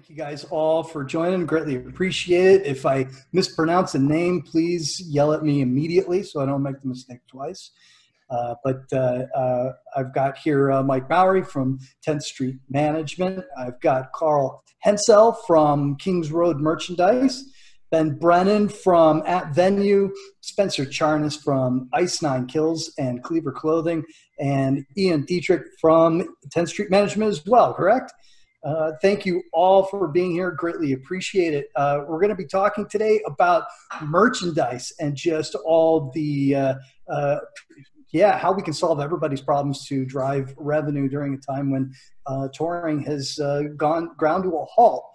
Thank you guys all for joining. Greatly appreciate it. If I mispronounce a name, please yell at me immediately so I don't make the mistake twice. I've got here Mike Mowery from 10th Street Management. I've got Carl Hensel from Kings Road Merchandise, Ben Brennan from atVenu, Spencer Charnas from Ice Nine Kills and Cleaver Clothing, and Ian Dietrich from 10th Street Management as well, correct? Thank you all for being here. Greatly appreciate it. We're going to be talking today about merchandise and just all the, how we can solve everybody's problems to drive revenue during a time when touring has ground to a halt.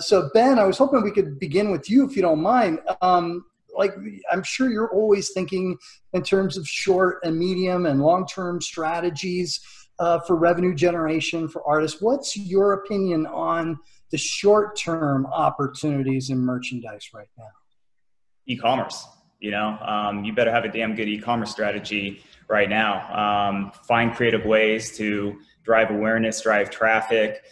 So Ben, I was hoping we could begin with you if you don't mind. I'm sure you're always thinking in terms of short and medium and long-term strategies for revenue generation for artists. What's your opinion on the short-term opportunities in merchandise right now? E-commerce, you better have a damn good e-commerce strategy right now. Find creative ways to drive awareness, drive traffic,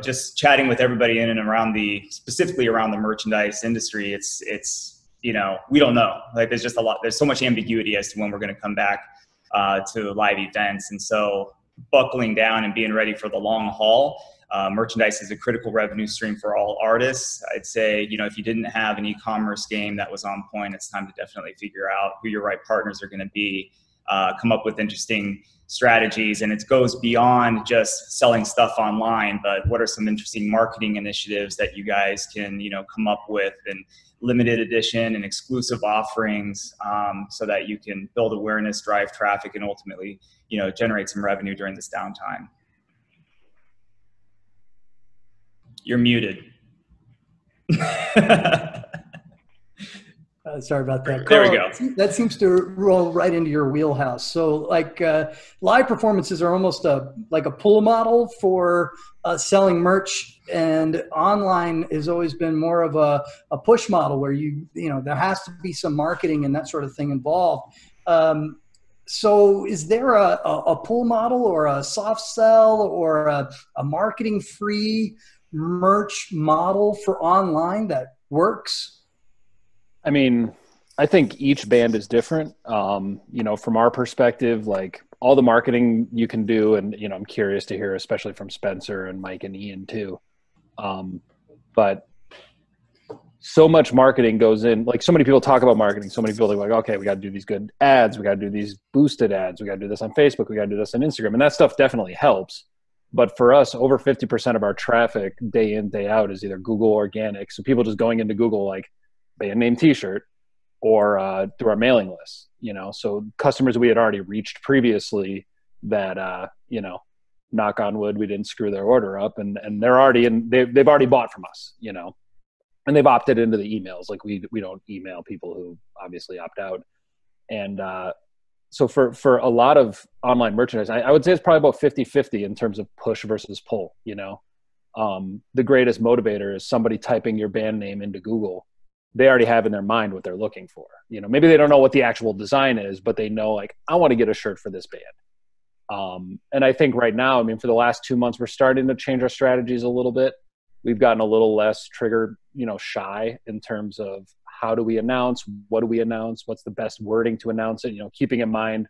just chatting with everybody in and around specifically around the merchandise industry. It's we don't know, there's just there's so much ambiguity as to when we're going to come back to live events. And so buckling down and being ready for the long haul, merchandise is a critical revenue stream for all artists. I'd say, if you didn't have an e-commerce game that was on point, it's time to definitely figure out who your right partners are going to be, come up with interesting strategies. And it goes beyond just selling stuff online, but what are some interesting marketing initiatives that you guys can, come up with, and limited edition and exclusive offerings, so that you can build awareness, drive traffic, and ultimately, generate some revenue during this downtime. You're muted. Sorry about that. There we go. That seems to roll right into your wheelhouse. So live performances are almost like a pull model for selling merch, and online has always been more of a push model where there has to be some marketing and that sort of thing involved. So is there a pull model or a soft sell or a marketing free merch model for online that works? I mean, I think each band is different. From our perspective, all the marketing you can do, and, I'm curious to hear, especially from Spencer and Mike and Ian too. But so much marketing goes in, so many people talk about marketing. So many people are like, okay, we got to do these good ads. We got to do these boosted ads. We got to do this on Facebook. We got to do this on Instagram. And that stuff definitely helps. But for us, over 50% of our traffic day in, day out is either Google organic. So people just going into Google, band name t-shirt, or through our mailing list, so customers we had already reached previously that, knock on wood, we didn't screw their order up, and they're already in, they've already bought from us, and they've opted into the emails. We don't email people who obviously opt out. And so for a lot of online merchandise, I would say it's probably about 50-50 in terms of push versus pull, the greatest motivator is somebody typing your band name into Google. They already have in their mind what they're looking for. Maybe they don't know what the actual design is, but they know, I want to get a shirt for this band. And I think right now, for the last 2 months, we're starting to change our strategies a little bit. We've gotten a little less trigger, shy in terms of how do we announce, what do we announce, what's the best wording to announce it, keeping in mind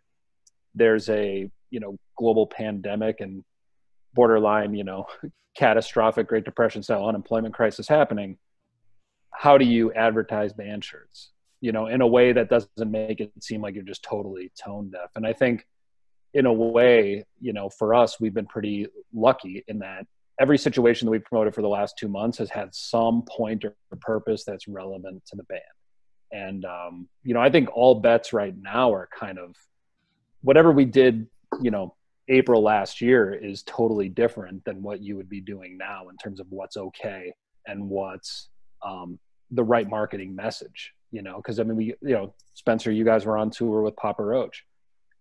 there's a, global pandemic and borderline, catastrophic Great Depression style unemployment crisis happening. How do you advertise band shirts, in a way that doesn't make it seem like you're just totally tone deaf? And I think in a way, for us, we've been pretty lucky in that every situation that we've promoted for the last 2 months has had some point or purpose that's relevant to the band. And, I think all bets right now are kind of whatever we did, April last year is totally different than what you would be doing now in terms of what's okay and what's, the right marketing message, because Spencer, you guys were on tour with Papa Roach,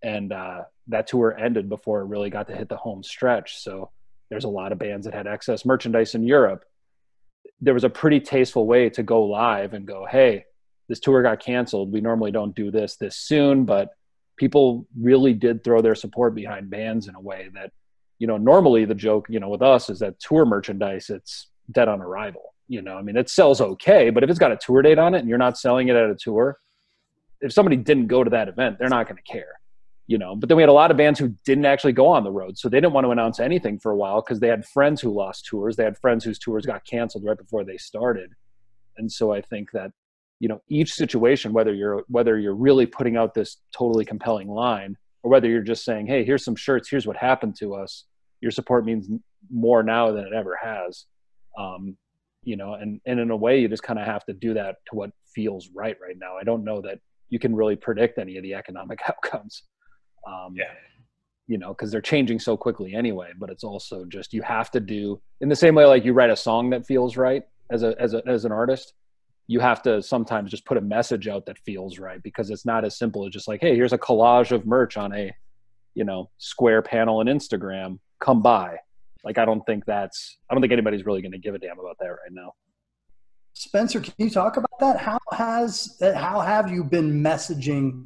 and that tour ended before it really got to hit the home stretch. So there's a lot of bands that had excess merchandise in Europe. There was a pretty tasteful way to go live and go, hey, this tour got canceled. We normally don't do this soon, but people really did throw their support behind bands in a way that you know, normally the joke, you know, with us is that tour merchandise, it's dead on arrival. You know, I mean, it sells okay, but if it's got a tour date on it and you're not selling it at a tour, if somebody didn't go to that event, they're not going to care, you know. But then we had a lot of bands who didn't actually go on the road, so they didn't want to announce anything for a while because they had friends who lost tours. They had friends whose tours got canceled right before they started. And so I think that, you know, each situation, whether you're really putting out this totally compelling line or whether you're just saying, hey, here's some shirts, here's what happened to us, your support means more now than it ever has. You know, and in a way, you just kind of have to do that to what feels right now. I don't know that you can really predict any of the economic outcomes, you know, because they're changing so quickly anyway. But it's also just, you have to do, in the same way like you write a song that feels right as an artist, you have to sometimes just put a message out that feels right, because it's not as simple as just like, hey, here's a collage of merch on a, you know, square panel on Instagram, come by. Like, I don't think anybody's really going to give a damn about that right now. Spencer, can you talk about that? How have you been messaging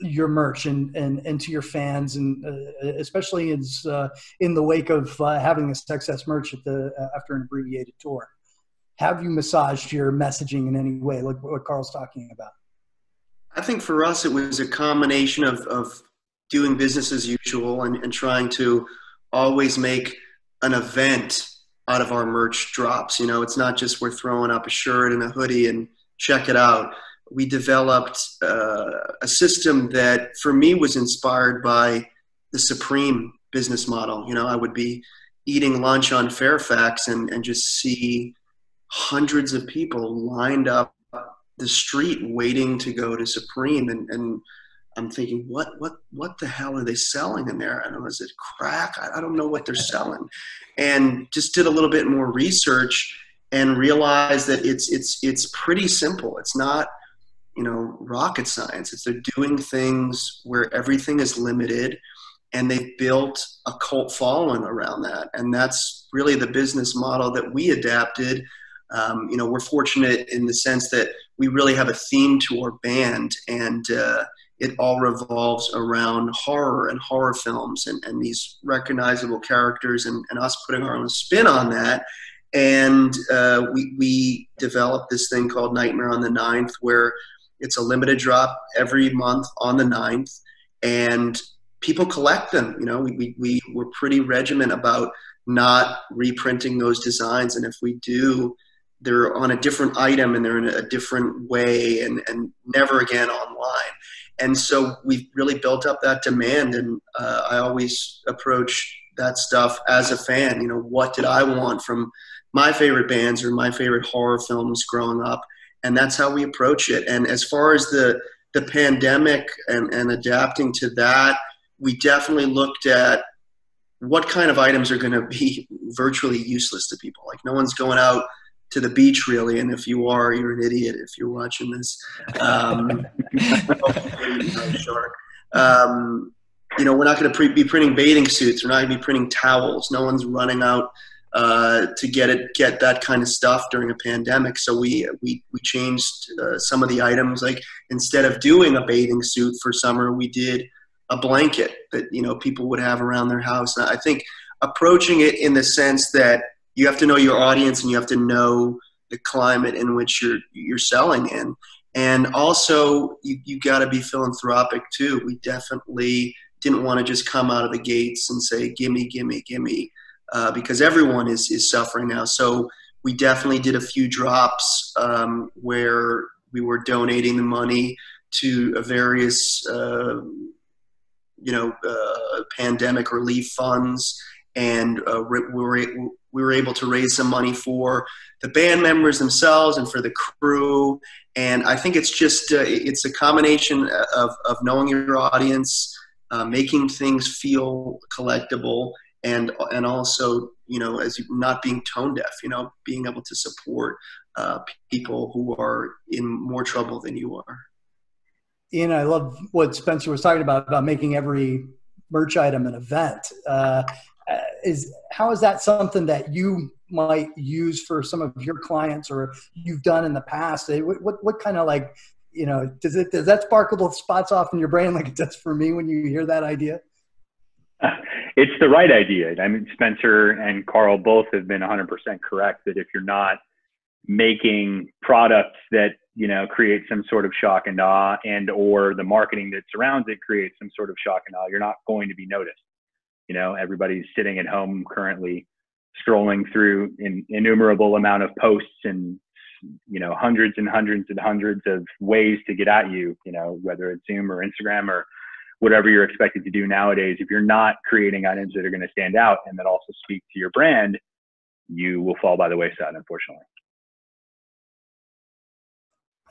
your merch and to your fans, and especially as in the wake of having this excess merch at the after an abbreviated tour? Have you massaged your messaging in any way, like what Carl's talking about? I think for us, it was a combination of doing business as usual and trying to always make an event out of our merch drops. You know, it's not just we're throwing up a shirt and a hoodie and check it out. We developed a system that for me was inspired by the Supreme business model. You know, I would be eating lunch on Fairfax and just see hundreds of people lined up the street waiting to go to Supreme. And I'm thinking, what the hell are they selling in there? I don't know, is it crack? I don't know what they're selling. And just did a little bit more research and realized that it's pretty simple. It's not, you know, rocket science. It's, they're doing things where everything is limited, and they've built a cult following around that. And that's really the business model that we adapted. You know, we're fortunate in the sense that we really have a theme to our band, and it all revolves around horror and horror films and these recognizable characters and us putting our own spin on that. And we developed this thing called Nightmare on the 9th, where it's a limited drop every month on the 9th, and people collect them. You know, we were pretty regiment about not reprinting those designs. And if we do, they're on a different item and they're in a different way and never again online. And so we've really built up that demand, and I always approach that stuff as a fan. You know, what did I want from my favorite bands or my favorite horror films growing up? And that's how we approach it. And as far as the pandemic and adapting to that, we definitely looked at what kind of items are going to be virtually useless to people. Like, no one's going out to the beach, really, and if you are, you're an idiot if you're watching this. You know, we're not going to be printing bathing suits. We're not going to be printing towels. No one's running out to get that kind of stuff during a pandemic. So we changed some of the items. Like, instead of doing a bathing suit for summer, we did a blanket that, you know, people would have around their house. And I think approaching it in the sense that you have to know your audience and you have to know the climate in which you're selling in. And also you got to be philanthropic too. We definitely didn't want to just come out of the gates and say, gimme, gimme, gimme, because everyone is suffering now. So we definitely did a few drops where we were donating the money to various, pandemic relief funds. And we were able to raise some money for the band members themselves and for the crew. And I think it's just it's a combination of knowing your audience, making things feel collectible, and also, you know, as not being tone deaf, you know, being able to support people who are in more trouble than you are. Ian, I love what Spencer was talking about making every merch item an event. How is that something that you might use for some of your clients or you've done in the past? What kind of, like, you know, does that spark little spots off in your brain like it does for me when you hear that idea? it's the right idea. I mean, Spencer and Carl both have been 100% correct that if you're not making products that, you know, create some sort of shock and awe, and or the marketing that surrounds it creates some sort of shock and awe, you're not going to be noticed. You know, everybody's sitting at home currently scrolling through an innumerable amount of posts and, you know, hundreds and hundreds and hundreds of ways to get at you, you know, whether it's Zoom or Instagram or whatever you're expected to do nowadays. If you're not creating items that are going to stand out and that also speak to your brand, you will fall by the wayside, unfortunately.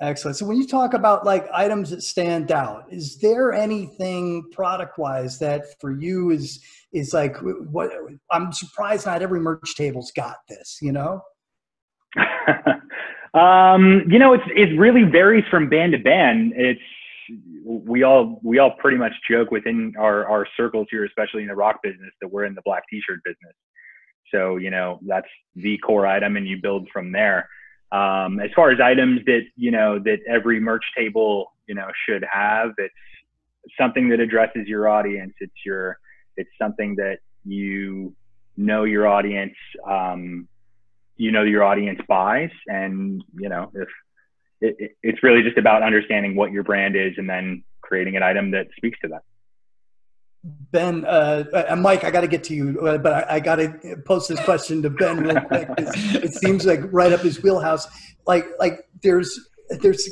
Excellent. So when you talk about like items that stand out, is there anything product wise that for you is like, what, I'm surprised not every merch table's got this, you know? You know, it really varies from band to band. We all pretty much joke within our circles here, especially in the rock business, that we're in the black t-shirt business. So, you know, that's the core item and you build from there. As far as items that, you know, that every merch table, you know, should have, it's something that addresses your audience. It's something that, you know, your audience, buys. And, you know, if it's really just about understanding what your brand is and then creating an item that speaks to that. Ben, and Mike, I got to get to you, but I got to post this question to Ben real quick. It seems like right up his wheelhouse. Like there's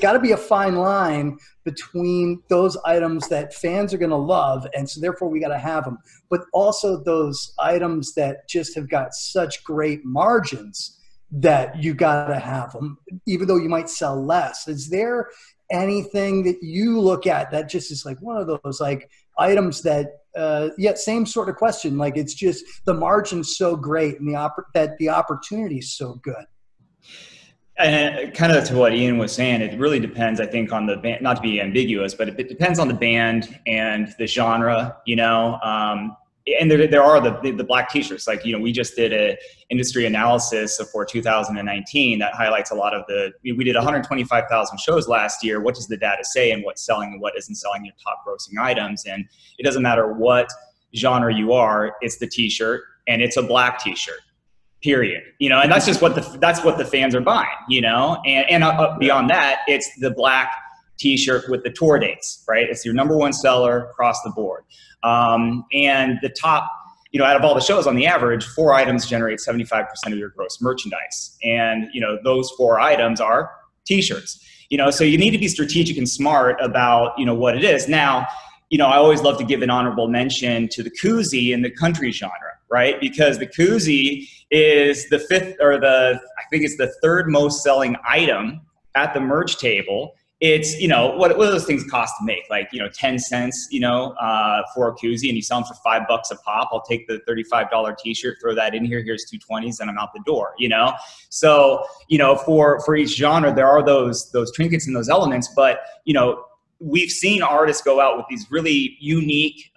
got to be a fine line between those items that fans are going to love, and so therefore we got to have them, but also those items that just have got such great margins that you got to have them, even though you might sell less. Is there anything that you look at that just is like one of those like items that, yeah, same sort of question. Like it's just the margin's so great and the opportunity's so good. And kind of to what Ian was saying, it really depends, I think, on the band, not to be ambiguous, but it depends on the band and the genre, you know, and there are the black t-shirts, like, you know, we just did a industry analysis for 2019 that highlights a lot of we did 125,000 shows last year. What does the data say and what's selling and what isn't selling, your top grossing items? And it doesn't matter what genre you are, it's the t-shirt, and it's a black t-shirt, period. You know, and that's just that's what the fans are buying, you know, and beyond that, it's the black t-shirt with the tour dates, right? It's your number one seller across the board. And the top, you know, out of all the shows on the average, 4 items generate 75% of your gross merchandise. And, you know, those 4 items are t-shirts, you know, so you need to be strategic and smart about, you know, what it is. Now, you know, I always love to give an honorable mention to the koozie in the country genre, right? Because the koozie is I think it's the 3rd most selling item at the merch table. It's, you know, what do those things cost to make? Like, you know, 10 cents, you know, for a koozie, and you sell them for $5 a pop. I'll take the $35 t-shirt, throw that in here. Here's 220s, and I'm out the door, you know? So, you know, for each genre, there are those trinkets and those elements, but, you know, we've seen artists go out with these really unique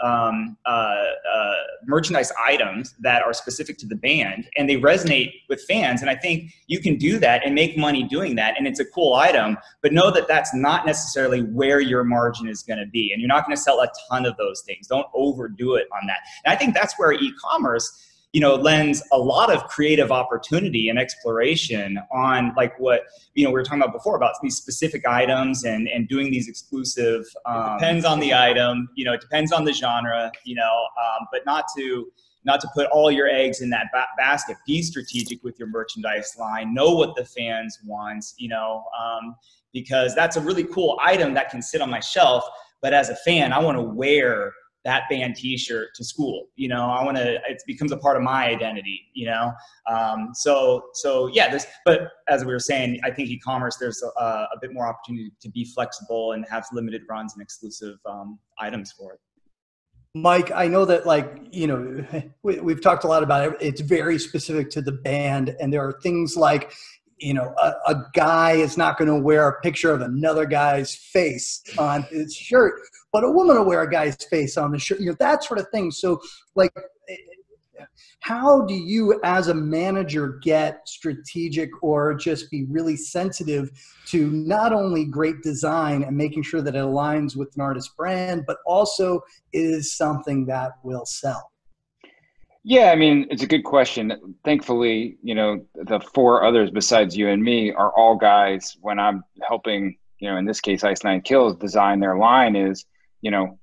merchandise items that are specific to the band, and they resonate with fans. And I think you can do that and make money doing that. And it's a cool item, but know that that's not necessarily where your margin is going to be. And you're not going to sell a ton of those things. Don't overdo it on that. And I think that's where e-commerce, you know, lends a lot of creative opportunity and exploration on, like, what, you know, we were talking about before about these specific items and doing these exclusive, it depends on the item, you know, it depends on the genre, you know, but not to put all your eggs in that basket. Be strategic with your merchandise line, know what the fans want, you know, because that's a really cool item that can sit on my shelf. But as a fan, I want to wear that band t-shirt to school, you know, it becomes a part of my identity, you know? So yeah, but as we were saying, I think e-commerce, there's a bit more opportunity to be flexible and have limited runs and exclusive items for it. Mike, I know that, like, you know, we've talked a lot about it. It's very specific to the band, and there are things like, you know, a guy is not going to wear a picture of another guy's face on his shirt, but a woman will wear a guy's face on the shirt, you know, that sort of thing. So, like, how do you as a manager get strategic or just be really sensitive to not only great design and making sure that it aligns with an artist's brand, but also is something that will sell? Yeah, I mean, it's a good question. Thankfully, you know, the four others besides you and me are all guys when I'm helping, you know, in this case, Ice Nine Kills design their line is, you know,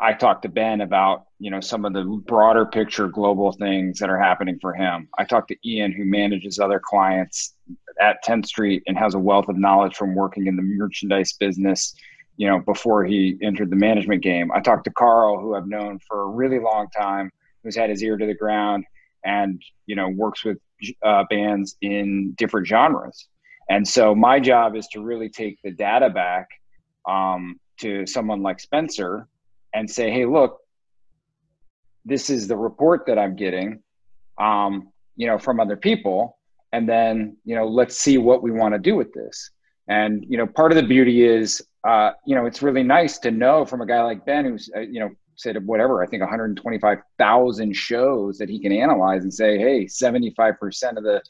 I talked to Ben about, you know, some of the broader picture global things that are happening for him. I talked to Ian, who manages other clients at 10th Street and has a wealth of knowledge from working in the merchandise business, you know, before he entered the management game. I talked to Carl, who I've known for a really long time, who's had his ear to the ground and, you know, works with bands in different genres. And so my job is to really take the data back to someone like Spencer and say, hey, look, this is the report that I'm getting, you know, from other people. And then, you know, let's see what we want to do with this. And, you know, part of the beauty is, you know, it's really nice to know from a guy like Ben who's, you know, said whatever, I think 125,000 shows that he can analyze and say, hey, 75%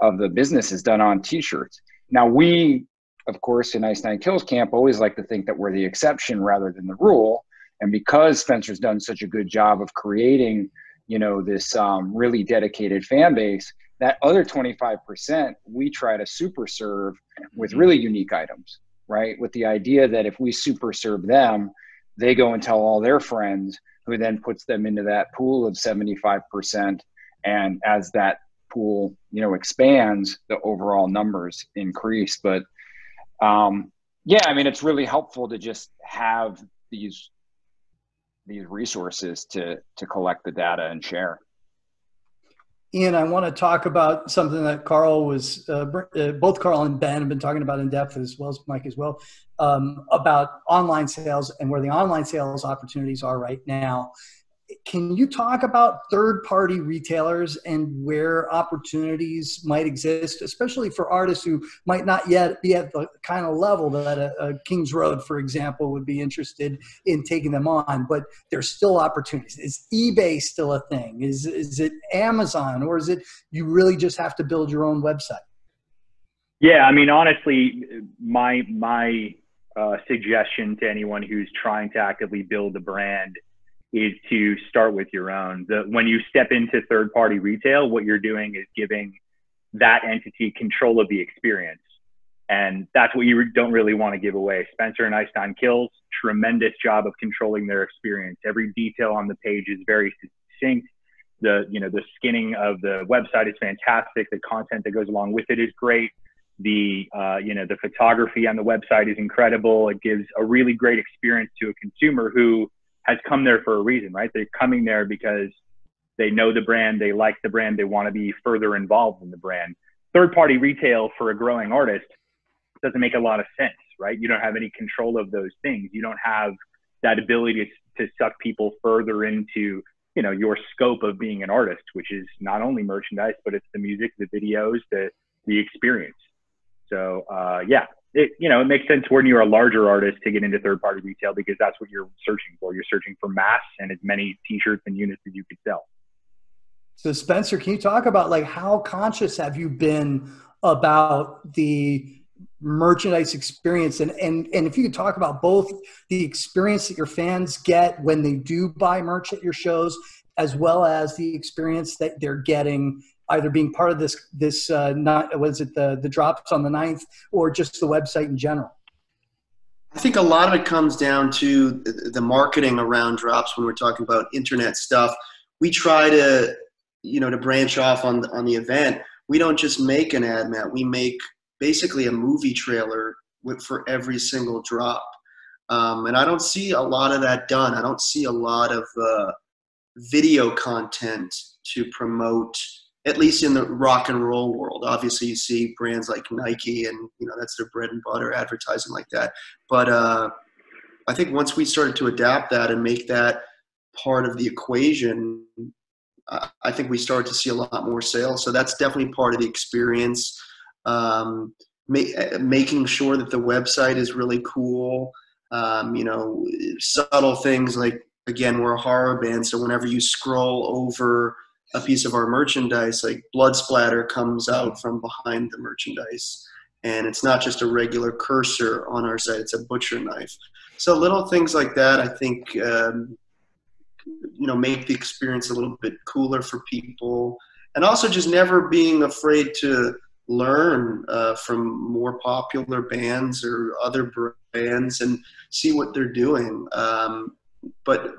of the business is done on t-shirts. Now we, of course, in Ice Nine Kills camp always like to think that we're the exception rather than the rule. And because Spencer's done such a good job of creating, you know, this really dedicated fan base, that other 25% we try to super serve with really unique items, right? With the idea that if we super serve them, they go and tell all their friends, who then puts them into that pool of 75%. And as that pool, you know, expands, the overall numbers increase. But yeah, I mean, it's really helpful to just have these resources to collect the data and share. Ian, I want to talk about something that Carl was, both Carl and Ben have been talking about in depth, as well as Mike as well, about online sales and where the online sales opportunities are right now. Can you talk about third-party retailers and where opportunities might exist, especially for artists who might not yet be at the kind of level that a Kings Road, for example, would be interested in taking them on, but there's still opportunities. Is eBay still a thing? Is it Amazon, or is it you really just have to build your own website? Yeah, I mean, honestly, my suggestion to anyone who's trying to actively build a brand is to start with your own. When you step into third-party retail, what you're doing is giving that entity control of the experience. And that's what you don't really want to give away. Spencer and Ice Nine Kills, tremendous job of controlling their experience. Every detail on the page is very succinct. The skinning of the website is fantastic. The content that goes along with it is great. The photography on the website is incredible. It gives a really great experience to a consumer who has come there for a reason, right? They're coming there because they know the brand, they like the brand, they want to be further involved in the brand. Third-party retail for a growing artist doesn't make a lot of sense, right? You don't have any control of those things. You don't have that ability to suck people further into, you know, your scope of being an artist, which is not only merchandise, but it's the music, the videos, the experience. So, yeah. It makes sense when you're a larger artist to get into third-party retail because that's what you're searching for. You're searching for mass and as many t-shirts and units as you could sell. So Spencer, can you talk about like how conscious have you been about the merchandise experience? And if you could talk about both the experience that your fans get when they do buy merch at your shows, as well as the experience that they're getting either being part of the drops on the 9th or just the website in general? I think a lot of it comes down to the marketing around drops. When we're talking about internet stuff, we try to, you know, to branch off on the event. We don't just make an ad, Matt. We make basically a movie trailer for every single drop. And I don't see a lot of that done. I don't see a lot of video content to promote, at least in the rock and roll world. Obviously you see brands like Nike and, you know, that's their bread and butter, advertising like that. But I think once we started to adapt that and make that part of the equation, I think we started to see a lot more sales. So that's definitely part of the experience. Making sure that the website is really cool. You know, subtle things like, again, we're a horror band. So whenever you scroll over a piece of our merchandise, like blood splatter comes out from behind the merchandise, and it's not just a regular cursor on our site, it's a butcher knife. So little things like that, I think, you know, make the experience a little bit cooler for people. And also just never being afraid to learn from more popular bands or other brands and see what they're doing. But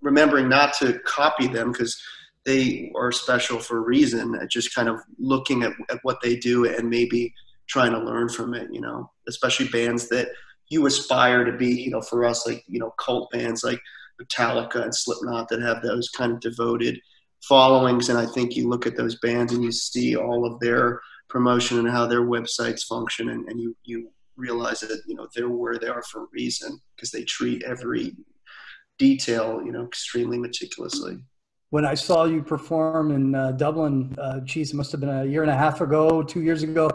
remembering not to copy them, because they are special for a reason. Just kind of looking at what they do and maybe trying to learn from it, you know, especially bands that you aspire to be, you know, for us, like, you know, cult bands like Metallica and Slipknot that have those kind of devoted followings. And I think you look at those bands and you see all of their promotion and how their websites function, and you realize that, you know, they're where they are for a reason, because they treat every detail, you know, extremely meticulously. When I saw you perform in Dublin, geez, it must have been a year and a half ago, 2 years ago,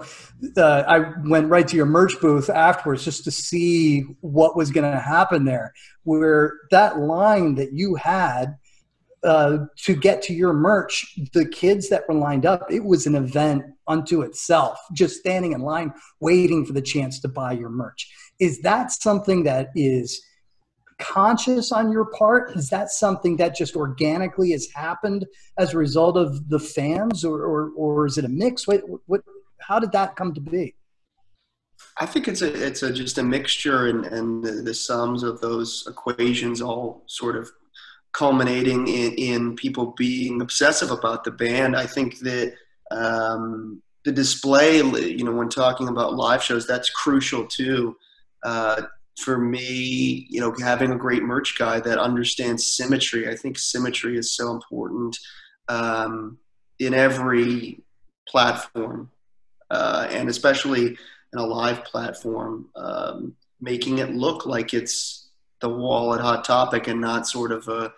I went right to your merch booth afterwards just to see what was going to happen there, where that line that you had to get to your merch, the kids that were lined up, it was an event unto itself, just standing in line, waiting for the chance to buy your merch. Is that something that is conscious on your part? Is that something that just organically has happened as a result of the fans, or is it a mix? What how did that come to be? I think it's just a mixture, and the sums of those equations all sort of culminating in people being obsessive about the band. I think that the display, you know, when talking about live shows, that's crucial too. For me, you know, having a great merch guy that understands symmetry. I think symmetry is so important in every platform, and especially in a live platform, making it look like it's the wall at Hot Topic and not sort of a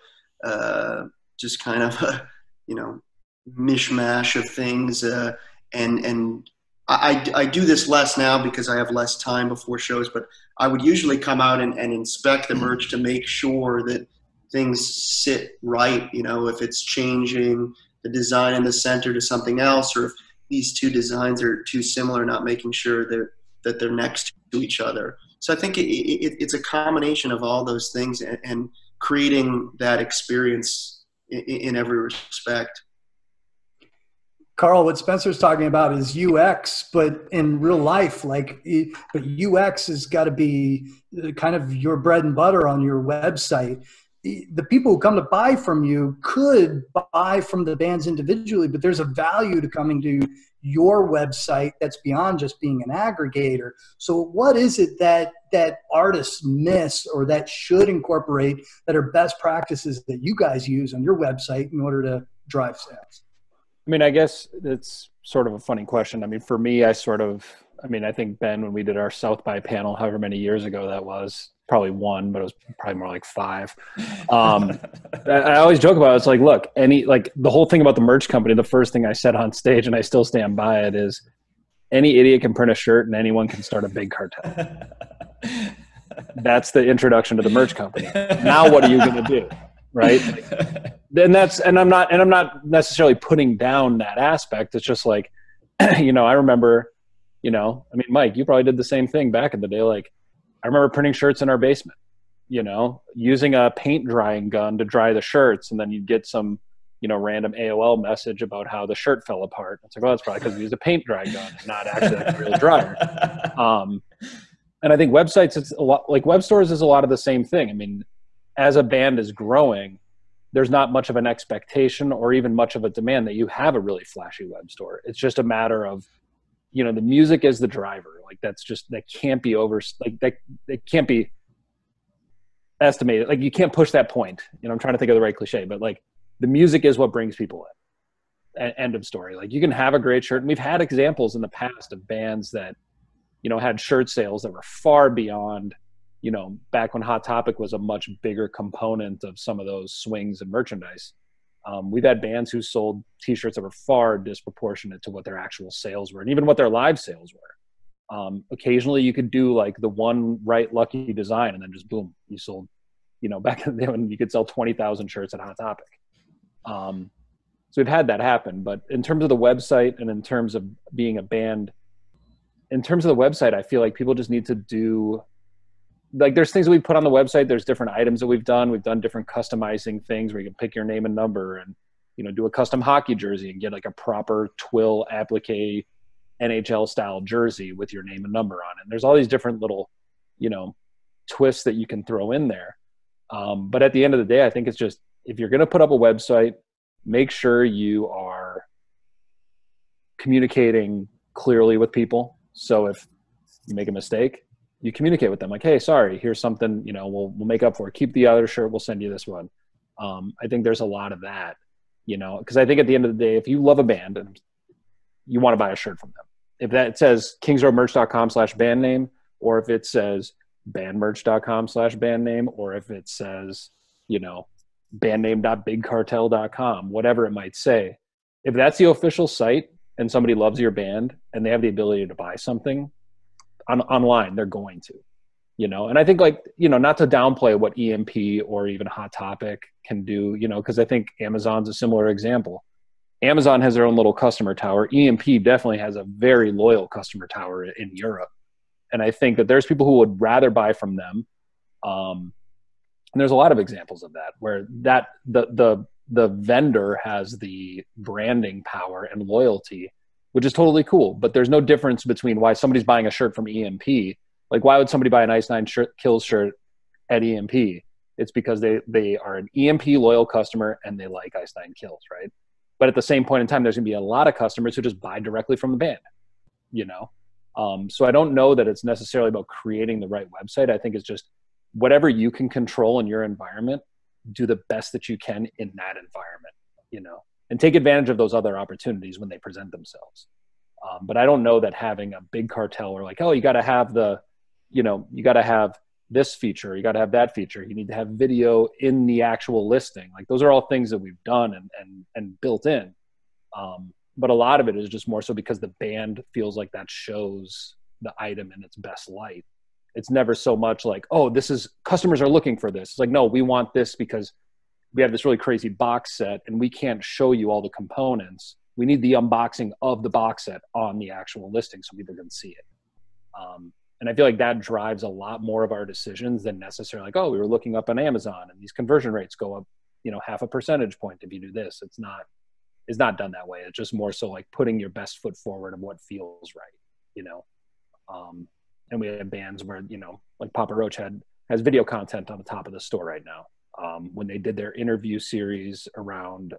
just kind of a, you know, mishmash of things. And I do this less now because I have less time before shows, but I would usually come out and inspect the merch to make sure that things sit right. You know, if it's changing the design in the center to something else, or if these two designs are too similar, not making sure that they're next to each other. So I think it's a combination of all those things and creating that experience in every respect. Carl, what Spencer's talking about is UX, but in real life, like, but UX has got to be kind of your bread and butter on your website. The people who come to buy from you could buy from the bands individually, but there's a value to coming to your website that's beyond just being an aggregator. So what is it that artists miss, or that should incorporate, that are best practices that you guys use on your website in order to drive sales? I mean, I guess it's sort of a funny question. I mean, for me, I think, Ben, when we did our South by panel, however many years ago that was, probably one, but it was probably more like five. I always joke about it. It's like, look, the whole thing about the merch company, the first thing I said on stage, and I still stand by it, is any idiot can print a shirt and anyone can start a Big Cartel. That's the introduction to the merch company. Now what are you going to do? Right? And I'm not necessarily putting down that aspect. It's just like, you know, I remember, you know, I mean, Mike, you probably did the same thing back in the day. Like, I remember printing shirts in our basement, you know, using a paint drying gun to dry the shirts. And then you'd get some, you know, random AOL message about how the shirt fell apart. It's like, well, that's probably because we used a paint dry gun, not actually like a real dryer. And I think websites, it's a lot like web stores, is a lot of the same thing. I mean, as a band is growing, there's not much of an expectation or even much of a demand that you have a really flashy web store. It's just a matter of, you know, the music is the driver. Like, that's just, that can't be that can't be estimated. Like, you can't push that point. You know, I'm trying to think of the right cliche, but like, the music is what brings people in. End of story. Like, you can have a great shirt. And we've had examples in the past of bands that, you know, had shirt sales that were far beyond, you know, back when Hot Topic was a much bigger component of some of those swings and merchandise. We've had bands who sold t-shirts that were far disproportionate to what their actual sales were, and even what their live sales were. Occasionally you could do like the one right lucky design, and then just boom, you sold, you know, back in the day when you could sell 20,000 shirts at Hot Topic. So we've had that happen, but in terms of the website and in terms of being a band, in terms of the website, I feel like people just need to do like there's things that we put on the website. There's different items that we've done. We've done different customizing things where you can pick your name and number and, you know, do a custom hockey jersey and get like a proper twill applique NHL style jersey with your name and number on it. And there's all these different little, you know, twists that you can throw in there. But at the end of the day, I think it's just, if you're going to put up a website, make sure you are communicating clearly with people. So if you make a mistake, you communicate with them like, hey, sorry, here's something, you know, we'll make up for it. Keep the other shirt. We'll send you this one. I think there's a lot of that, you know, because I think at the end of the day, if you love a band and you want to buy a shirt from them, if that says kingsroadmerch.com/band name, or if it says bandmerch.com/band name, or if it says, you know, bandname.bigcartel.com, whatever it might say, if that's the official site and somebody loves your band and they have the ability to buy something online, they're going to, you know. And I think, like, you know, not to downplay what EMP or even Hot Topic can do, you know, because I think Amazon's a similar example. Amazon has their own little customer tower. EMP definitely has a very loyal customer tower in Europe. And I think that there's people who would rather buy from them. And there's a lot of examples of that, where that the vendor has the branding power and loyalty, which is totally cool. But there's no difference between why somebody's buying a shirt from EMP. Like, why would somebody buy an Ice Nine Kills shirt at EMP? It's because they are an EMP loyal customer and they like Ice Nine Kills, right? But at the same point in time, there's going to be a lot of customers who just buy directly from the band, you know? So I don't know that it's necessarily about creating the right website. I think it's just whatever you can control in your environment, do the best that you can in that environment, you know, and take advantage of those other opportunities when they present themselves. But I don't know that having a big cartel or like, oh, you got to have the, you know, you got to have this feature, you got to have that feature, you need to have video in the actual listing. Like, those are all things that we've done and built in. But a lot of it is just more so because the band feels like that shows the item in its best light. It's never so much like, oh, this is, customers are looking for this. It's like, no, we want this because we have this really crazy box set and we can't show you all the components. We need the unboxing of the box set on the actual listing so people can see it. And I feel like that drives a lot more of our decisions than necessarily like, oh, we were looking up on Amazon and these conversion rates go up, you know, half a percentage point if you do this. It's not done that way. It's just more so like putting your best foot forward of what feels right, you know? And we have bands where, you know, like Papa Roach has video content on the top of the store right now. When they did their interview series around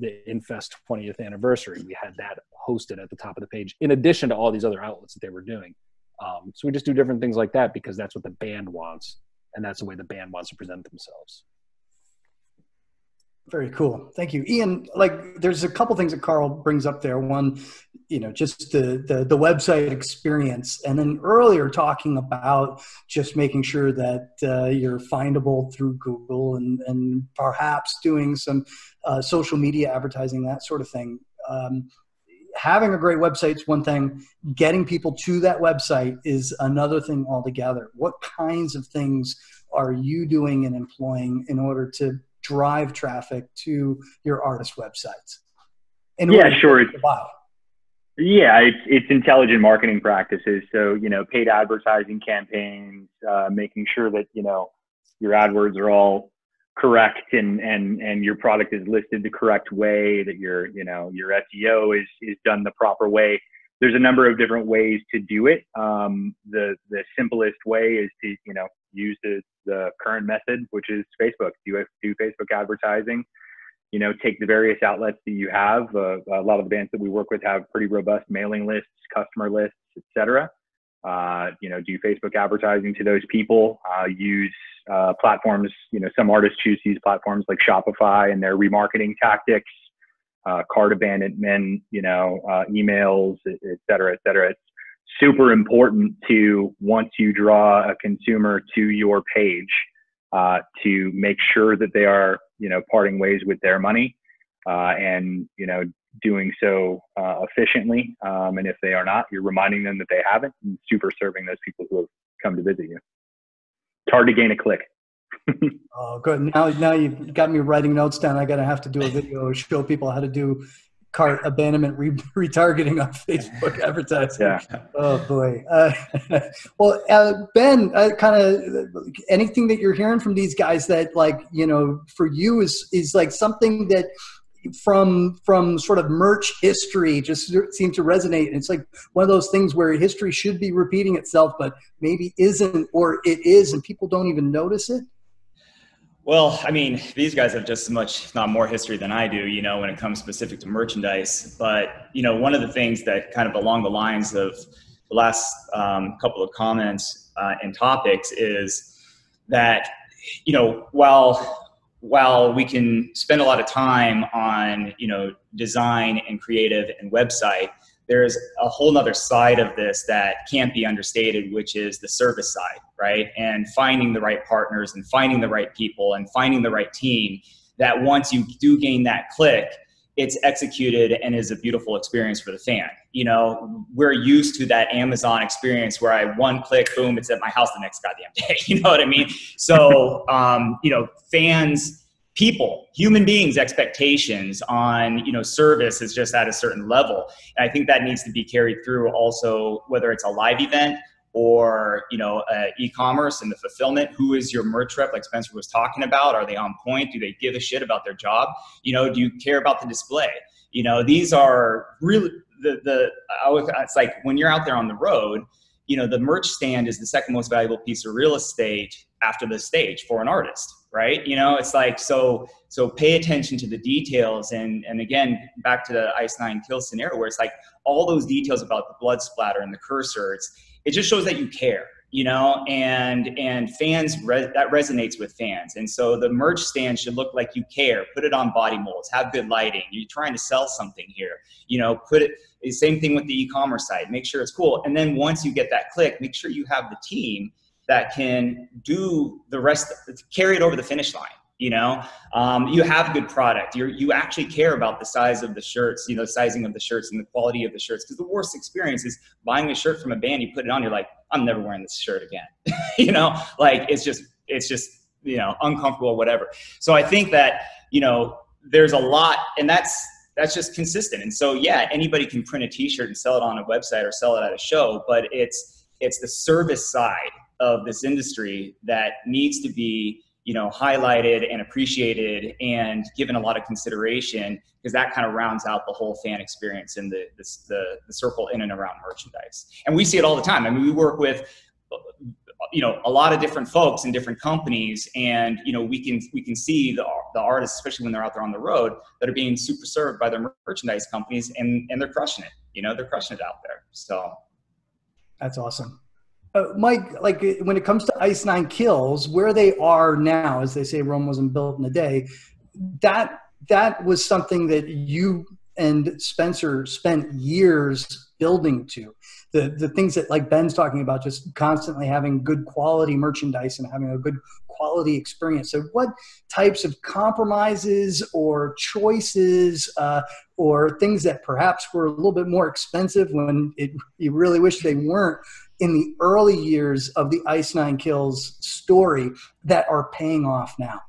the Infest 20th anniversary, we had that hosted at the top of the page, in addition to all these other outlets that they were doing. So we just do different things like that because that's what the band wants, and that's the way the band wants to present themselves. Very cool. Thank you, Ian. Like, there's a couple things that Carl brings up there. One, you know, just the website experience, and then earlier talking about just making sure that you're findable through Google and perhaps doing some social media advertising, that sort of thing. Having a great website is one thing. Getting people to that website is another thing altogether. What kinds of things are you doing and employing in order to drive traffic to your artist websites? And yeah, sure. Yeah, it's intelligent marketing practices. So, you know, paid advertising campaigns, making sure that, you know, your AdWords are all correct and your product is listed the correct way, that your, you know, your SEO is done the proper way. There's a number of different ways to do it. The simplest way is to, you know, use the current method, which is Facebook. Do Facebook advertising. You know, take the various outlets that you have. A lot of the bands that we work with have pretty robust mailing lists, customer lists, etc. You know, do Facebook advertising to those people. Use platforms. You know, some artists choose to use platforms like Shopify and their remarketing tactics, cart abandonment, you know, emails, etc., etc. It's super important to, once you draw a consumer to your page, to make sure that they are, you know, parting ways with their money, and, you know, doing so efficiently. And if they are not, you're reminding them that they haven't, and super serving those people who have come to visit you. It's hard to gain a click. Oh, good. Now you've got me writing notes down. I got to have to do a video, show people how to do cart abandonment retargeting on Facebook advertising. Yeah. Oh boy. Well, Ben, kind of anything that you're hearing from these guys that, like, you know, for you is like something that from sort of merch history just seems to resonate. And it's like one of those things where history should be repeating itself, but maybe isn't, or it is, and people don't even notice it. Well, I mean, these guys have just as much, if not more, history than I do, you know, when it comes specific to merchandise. But, you know, one of the things that kind of along the lines of the last couple of comments and topics is that, you know, while we can spend a lot of time on, you know, design and creative and website, there's a whole nother side of this that can't be understated, which is the service side, right? And finding the right partners and finding the right people and finding the right team that once you do gain that click, it's executed and is a beautiful experience for the fan. You know, we're used to that Amazon experience where I one click, boom, it's at my house the next goddamn day. You know what I mean? So, you know, fans, people, human beings' expectations on, you know, service is just at a certain level. And I think that needs to be carried through also, whether it's a live event or, you know, e-commerce and the fulfillment. Who is your merch rep, like Spencer was talking about? Are they on point? Do they give a shit about their job? You know, do you care about the display? You know, these are really it's like when you're out there on the road, you know, the merch stand is the second most valuable piece of real estate after the stage for an artist, right? You know, it's like, so pay attention to the details. And again, back to the Ice Nine Kills scenario where it's like all those details about the blood splatter and the cursor, it just shows that you care, you know, and fans, that resonates with fans. And so the merch stand should look like you care. Put it on body molds, have good lighting. You're trying to sell something here, you know, same thing with the e-commerce side, make sure it's cool. And then once you get that click, make sure you have the team that can do the rest, carry it over the finish line. You know, you have good product. You actually care about the size of the shirts, you know, sizing of the shirts and the quality of the shirts. Because the worst experience is buying a shirt from a band, you put it on, you're like, I'm never wearing this shirt again. You know, like it's just, you know, uncomfortable or whatever. So I think that, you know, there's a lot, and that's just consistent. And so, yeah, anybody can print a t-shirt and sell it on a website or sell it at a show, but it's the service side of this industry that needs to be, you know, highlighted and appreciated and given a lot of consideration, because that kind of rounds out the whole fan experience and the circle in and around merchandise. And we see it all the time. I mean, we work with, you know, a lot of different folks in different companies, and, you know, we can see the artists, especially when they're out there on the road, that are being super served by their merchandise companies, and they're crushing it, you know, they're crushing it out there. So that's awesome. Mike, like when it comes to Ice Nine Kills, where they are now, as they say, Rome wasn't built in a day, that was something that you and Spencer spent years building to. The things that, like Ben's talking about, just constantly having good quality merchandise and having a good quality experience. So what types of compromises or choices or things that perhaps were a little bit more expensive when you really wish they weren't, in the early years of the Ice Nine Kills story, that are paying off now?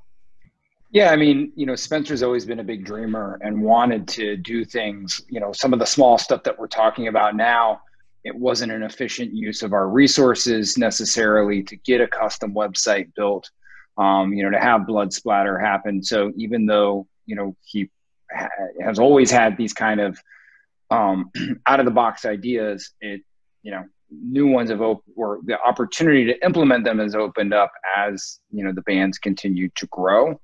Yeah, I mean, you know, Spencer's always been a big dreamer and wanted to do things, you know, some of the small stuff that we're talking about now, it wasn't an efficient use of our resources necessarily to get a custom website built, you know, to have blood splatter happen. So even though, you know, he has always had these kind of out of the box ideas, it, you know, new ones have opened, or the opportunity to implement them has opened up as, you know, the bands continue to grow.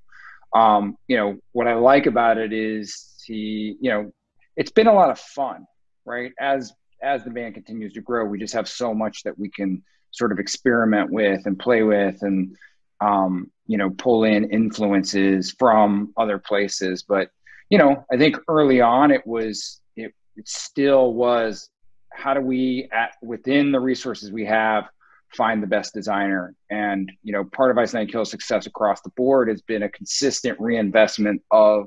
You know, what I like about it is you know, it's been a lot of fun, right? As the band continues to grow, we just have so much that we can sort of experiment with and play with and, you know, pull in influences from other places. But, you know, I think early on it still was, how do we, within the resources we have, find the best designer? And, you know, part of Ice Nine Kills' success across the board has been a consistent reinvestment of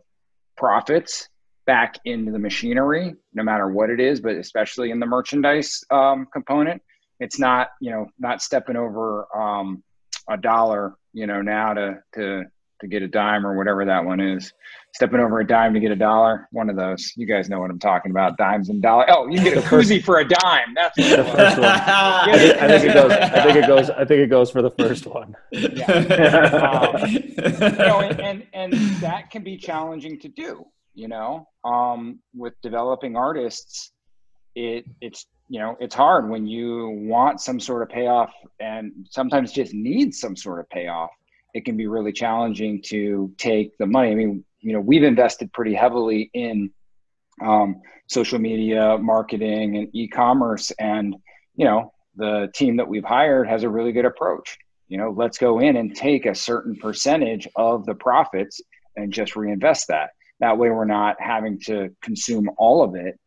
profits back into the machinery, no matter what it is, but especially in the merchandise component. It's not, you know, not stepping over a dollar, you know, now to to get a dime or whatever that one is. Stepping over a dime to get a dollar. One of those. You guys know what I'm talking about. Dimes and dollars. Oh, you can get a koozie for a dime. That's what the first one. I think it goes for the first one. Yeah. And that can be challenging to do, you know, with developing artists. It's you know, it's hard when you want some sort of payoff and sometimes just need some sort of payoff. It can be really challenging to take the money. I mean, you know, we've invested pretty heavily in social media marketing and e-commerce, and, you know, the team that we've hired has a really good approach. You know, let's go in and take a certain percentage of the profits and just reinvest that. That way we're not having to consume all of it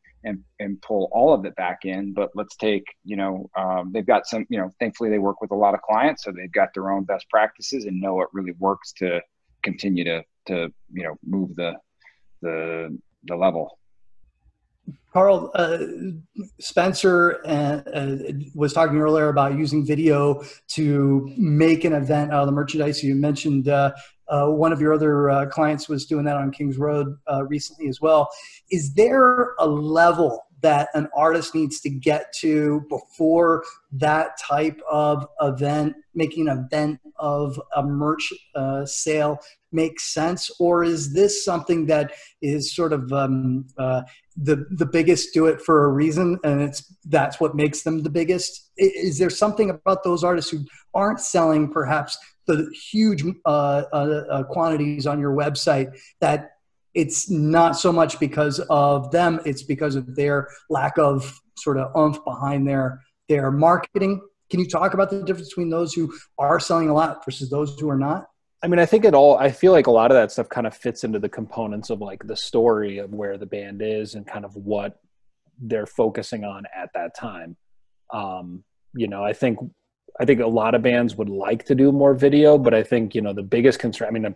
and pull all of it back in, but let's take, you know, they've got some, you know, thankfully they work with a lot of clients, so they've got their own best practices and know what really works to continue to you know, move the level. Carl, Spencer was talking earlier about using video to make an event out of the merchandise. You mentioned one of your other clients was doing that on Kings Road recently as well. Is there a level that an artist needs to get to before that type of event, making an event of a merch sale, makes sense? Or is this something that is sort of the biggest do it for a reason, and that's what makes them the biggest? Is there something about those artists who aren't selling perhaps the huge quantities on your website that it's not so much because of them, it's because of their lack of sort of oomph behind their marketing? Can you talk about the difference between those who are selling a lot versus those who are not? I mean, I feel like a lot of that stuff kind of fits into the components of like the story of where the band is and kind of what they're focusing on at that time. You know, I think a lot of bands would like to do more video, but I think, you know, the biggest concern, I mean,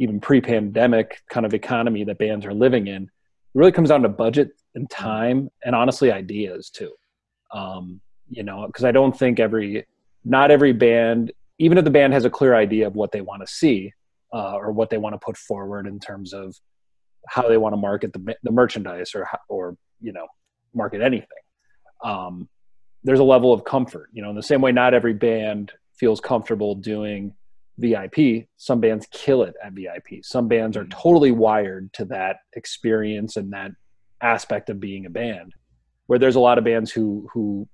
even pre-pandemic kind of economy that bands are living in, it really comes down to budget and time and honestly ideas too. You know, because I don't think not every band, even if the band has a clear idea of what they want to see or what they want to put forward in terms of how they want to market the merchandise or you know, market anything. There's a level of comfort, you know, in the same way not every band feels comfortable doing VIP. Some bands kill it at VIP. Some bands are totally wired to that experience and that aspect of being a band, where there's a lot of bands who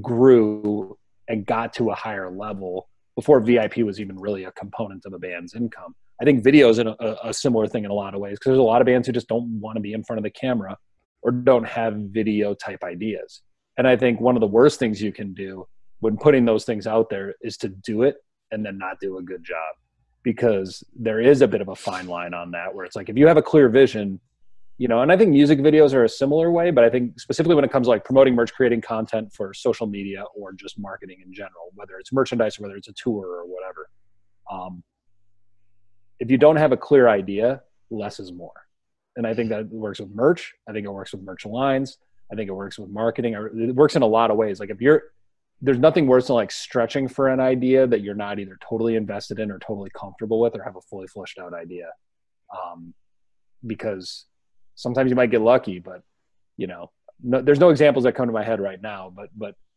grew and got to a higher level before VIP was even really a component of a band's income. I think video is a similar thing in a lot of ways, because there's a lot of bands who just don't want to be in front of the camera or don't have video type ideas. And I think one of the worst things you can do when putting those things out there is to do it and then not do a good job, because there is a bit of a fine line on that, where it's like, if you have a clear vision, you know, and I think music videos are a similar way, but I think specifically when it comes to like promoting merch, creating content for social media or just marketing in general, whether it's merchandise or whether it's a tour or whatever, if you don't have a clear idea, less is more. And I think that works with merch. I think it works with merch lines. I think it works with marketing. It works in a lot of ways. Like there's nothing worse than like stretching for an idea that you're not either totally invested in or totally comfortable with or have a fully fleshed out idea. Because sometimes you might get lucky, but you know, there's no examples that come to my head right now,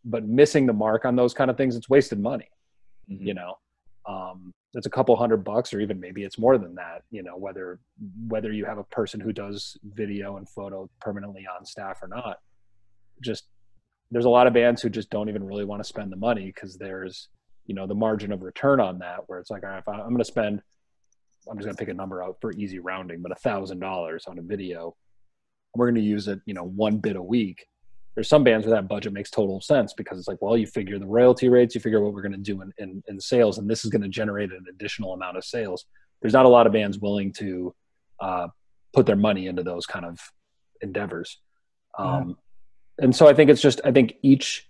but missing the mark on those kind of things, it's wasted money. Mm-hmm. You know, it's a couple $100 or even maybe it's more than that, you know, whether you have a person who does video and photo permanently on staff or not. Just, there's a lot of bands who just don't even really want to spend the money, because there's, you know, the margin of return on that, where it's like, all right, if I'm going to spend, I'm just going to pick a number out for easy rounding, but $1,000 on a video, we're going to use it, you know, one bit a week. There's some bands where that budget makes total sense, because it's like, well, you figure the royalty rates, you figure what we're going to do in sales, and this is going to generate an additional amount of sales. There's not a lot of bands willing to put their money into those kind of endeavors. And so I think it's just, I think each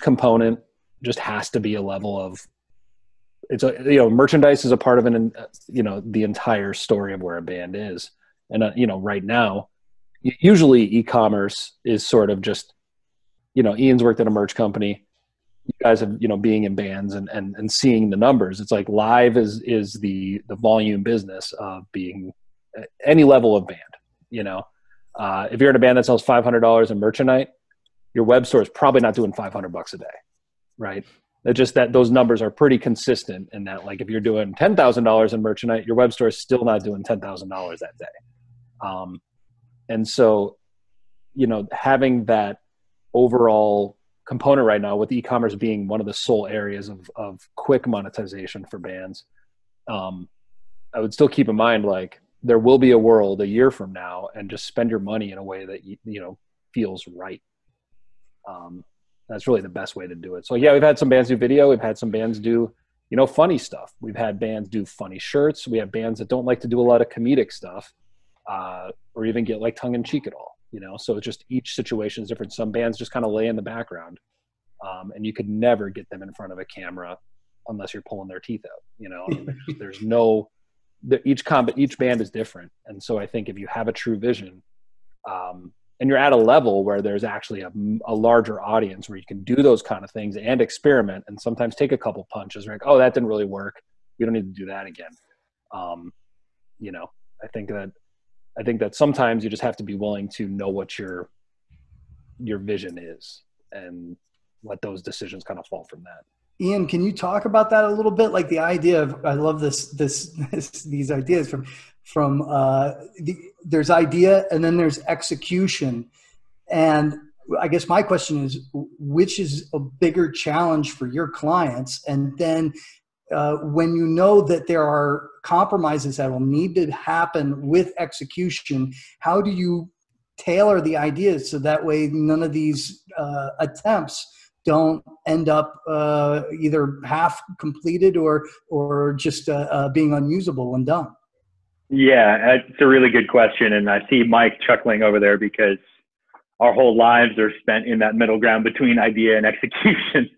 component just has to be a level of, it's a, you know, merchandise is a part of an, you know, the entire story of where a band is. And, you know, right now, usually e-commerce is sort of just, you know, Ian's worked at a merch company. you guys have, you know, being in bands and seeing the numbers, it's like live is the volume business of being any level of band, you know. If you're in a band that sells $500 in merch a night, your web store is probably not doing $500 a day, right? It's just that those numbers are pretty consistent, and that like if you're doing $10,000 in merch a night, your web store is still not doing $10,000 that day. And so, you know, having that overall component right now with e-commerce being one of the sole areas of quick monetization for bands, I would still keep in mind, like, there will be a world a year from now, and just spend your money in a way that, you know, feels right. That's really the best way to do it. So yeah, we've had some bands do video. We've had some bands do, you know, funny stuff. We've had bands do funny shirts. We have bands that don't like to do a lot of comedic stuff, or even get like tongue in cheek at all, you know? So just each situation is different. Some bands just kind of lay in the background, and you could never get them in front of a camera unless you're pulling their teeth out, you know? There's no, each band is different. And so I think if you have a true vision, and you're at a level where there's actually a larger audience where you can do those kind of things and experiment and sometimes take a couple punches, like, oh, that didn't really work, we don't need to do that again. You know, I think that sometimes you just have to be willing to know what your vision is and let those decisions kind of fall from that. Ian, can you talk about that a little bit? Like the idea of, I love these ideas from there's idea and then there's execution. And I guess my question is, which is a bigger challenge for your clients? And then when you know that there are compromises that will need to happen with execution, how do you tailor the ideas so that way none of these attempts don't end up either half completed or just being unusable and done? Yeah, it's a really good question. And I see Mike chuckling over there because our whole lives are spent in that middle ground between idea and execution.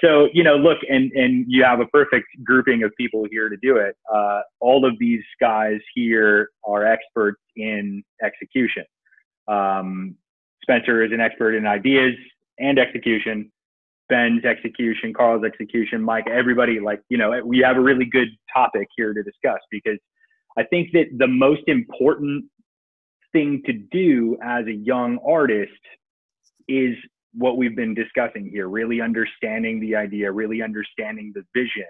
So, you know, look, and you have a perfect grouping of people here to do it. All of these guys here are experts in execution. Spencer is an expert in ideas and execution, Ben's execution, Carl's execution, Mike, everybody, like, you know, we have a really good topic here to discuss, because I think that the most important thing to do as a young artist is what we've been discussing here, really understanding the idea, really understanding the vision.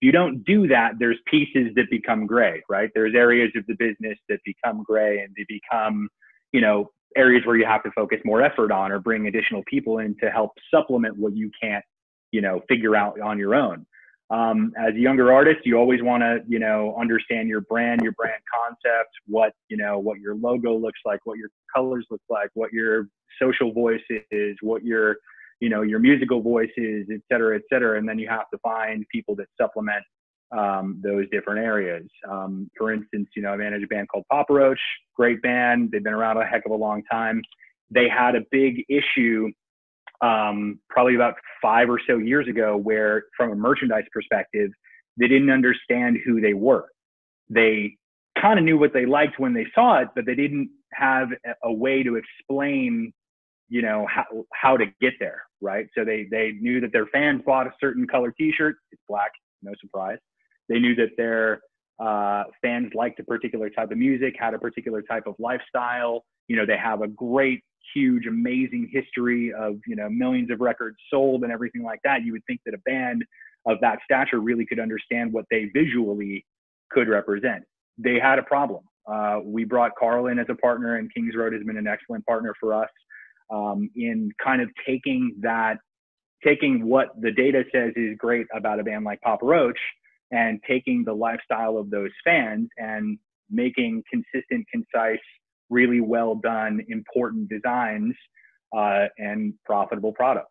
If you don't do that, there's pieces that become gray, right? There's areas of the business that become gray, and they become, you know, areas where you have to focus more effort on or bring additional people in to help supplement what you can't, you know, figure out on your own. As a younger artist, you always want to, you know, understand your brand concept, what, you know, what your logo looks like, what your colors look like, what your social voice is, what your, you know, your musical voice is, et cetera, et cetera. And then you have to find people that supplement those different areas. For instance, you know, I manage a band called Papa Roach, great band. They've been around a heck of a long time. They had a big issue probably about 5 or so years ago where, from a merchandise perspective, they didn't understand who they were. They kind of knew what they liked when they saw it, but they didn't have a way to explain, you know, how to get there, right? So they knew that their fans bought a certain color t-shirt, it's black, no surprise. They knew that their fans liked a particular type of music, had a particular type of lifestyle. You know, they have a great, huge, amazing history of, you know, millions of records sold and everything like that. You would think that a band of that stature really could understand what they visually could represent. They had a problem. We brought Carl in as a partner, and Kings Road has been an excellent partner for us in kind of taking what the data says is great about a band like Papa Roach, and taking the lifestyle of those fans and making consistent, concise, really well done, important designs and profitable products.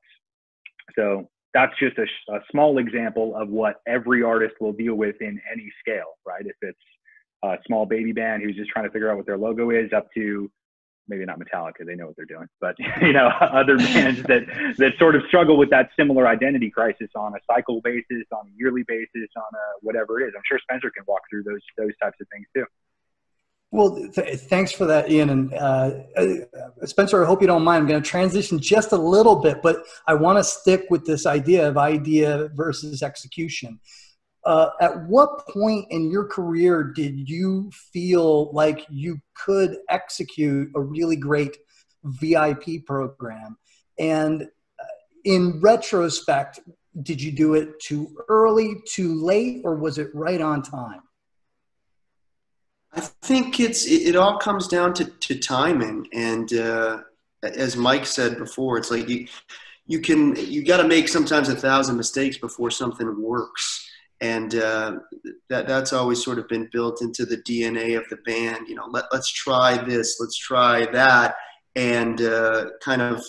So that's just a small example of what every artist will deal with in any scale, right? If it's a small baby band who's just trying to figure out what their logo is, up to maybe not Metallica, they know what they're doing, but, you know, other bands that sort of struggle with that similar identity crisis on a cycle basis, on a yearly basis, on a whatever it is. I'm sure Spencer can walk through those types of things too. Well, thanks for that, Ian. And Spencer, I hope you don't mind. I'm going to transition just a little bit, but I want to stick with this idea of idea versus execution. At what point in your career did you feel like you could execute a really great VIP program? And in retrospect, did you do it too early, too late, or was it right on time? I think it all comes down to timing. And as Mike said before, it's like you got to make sometimes 1,000 mistakes before something works. And that's always sort of been built into the DNA of the band. You know, let's try this, let's try that, and kind of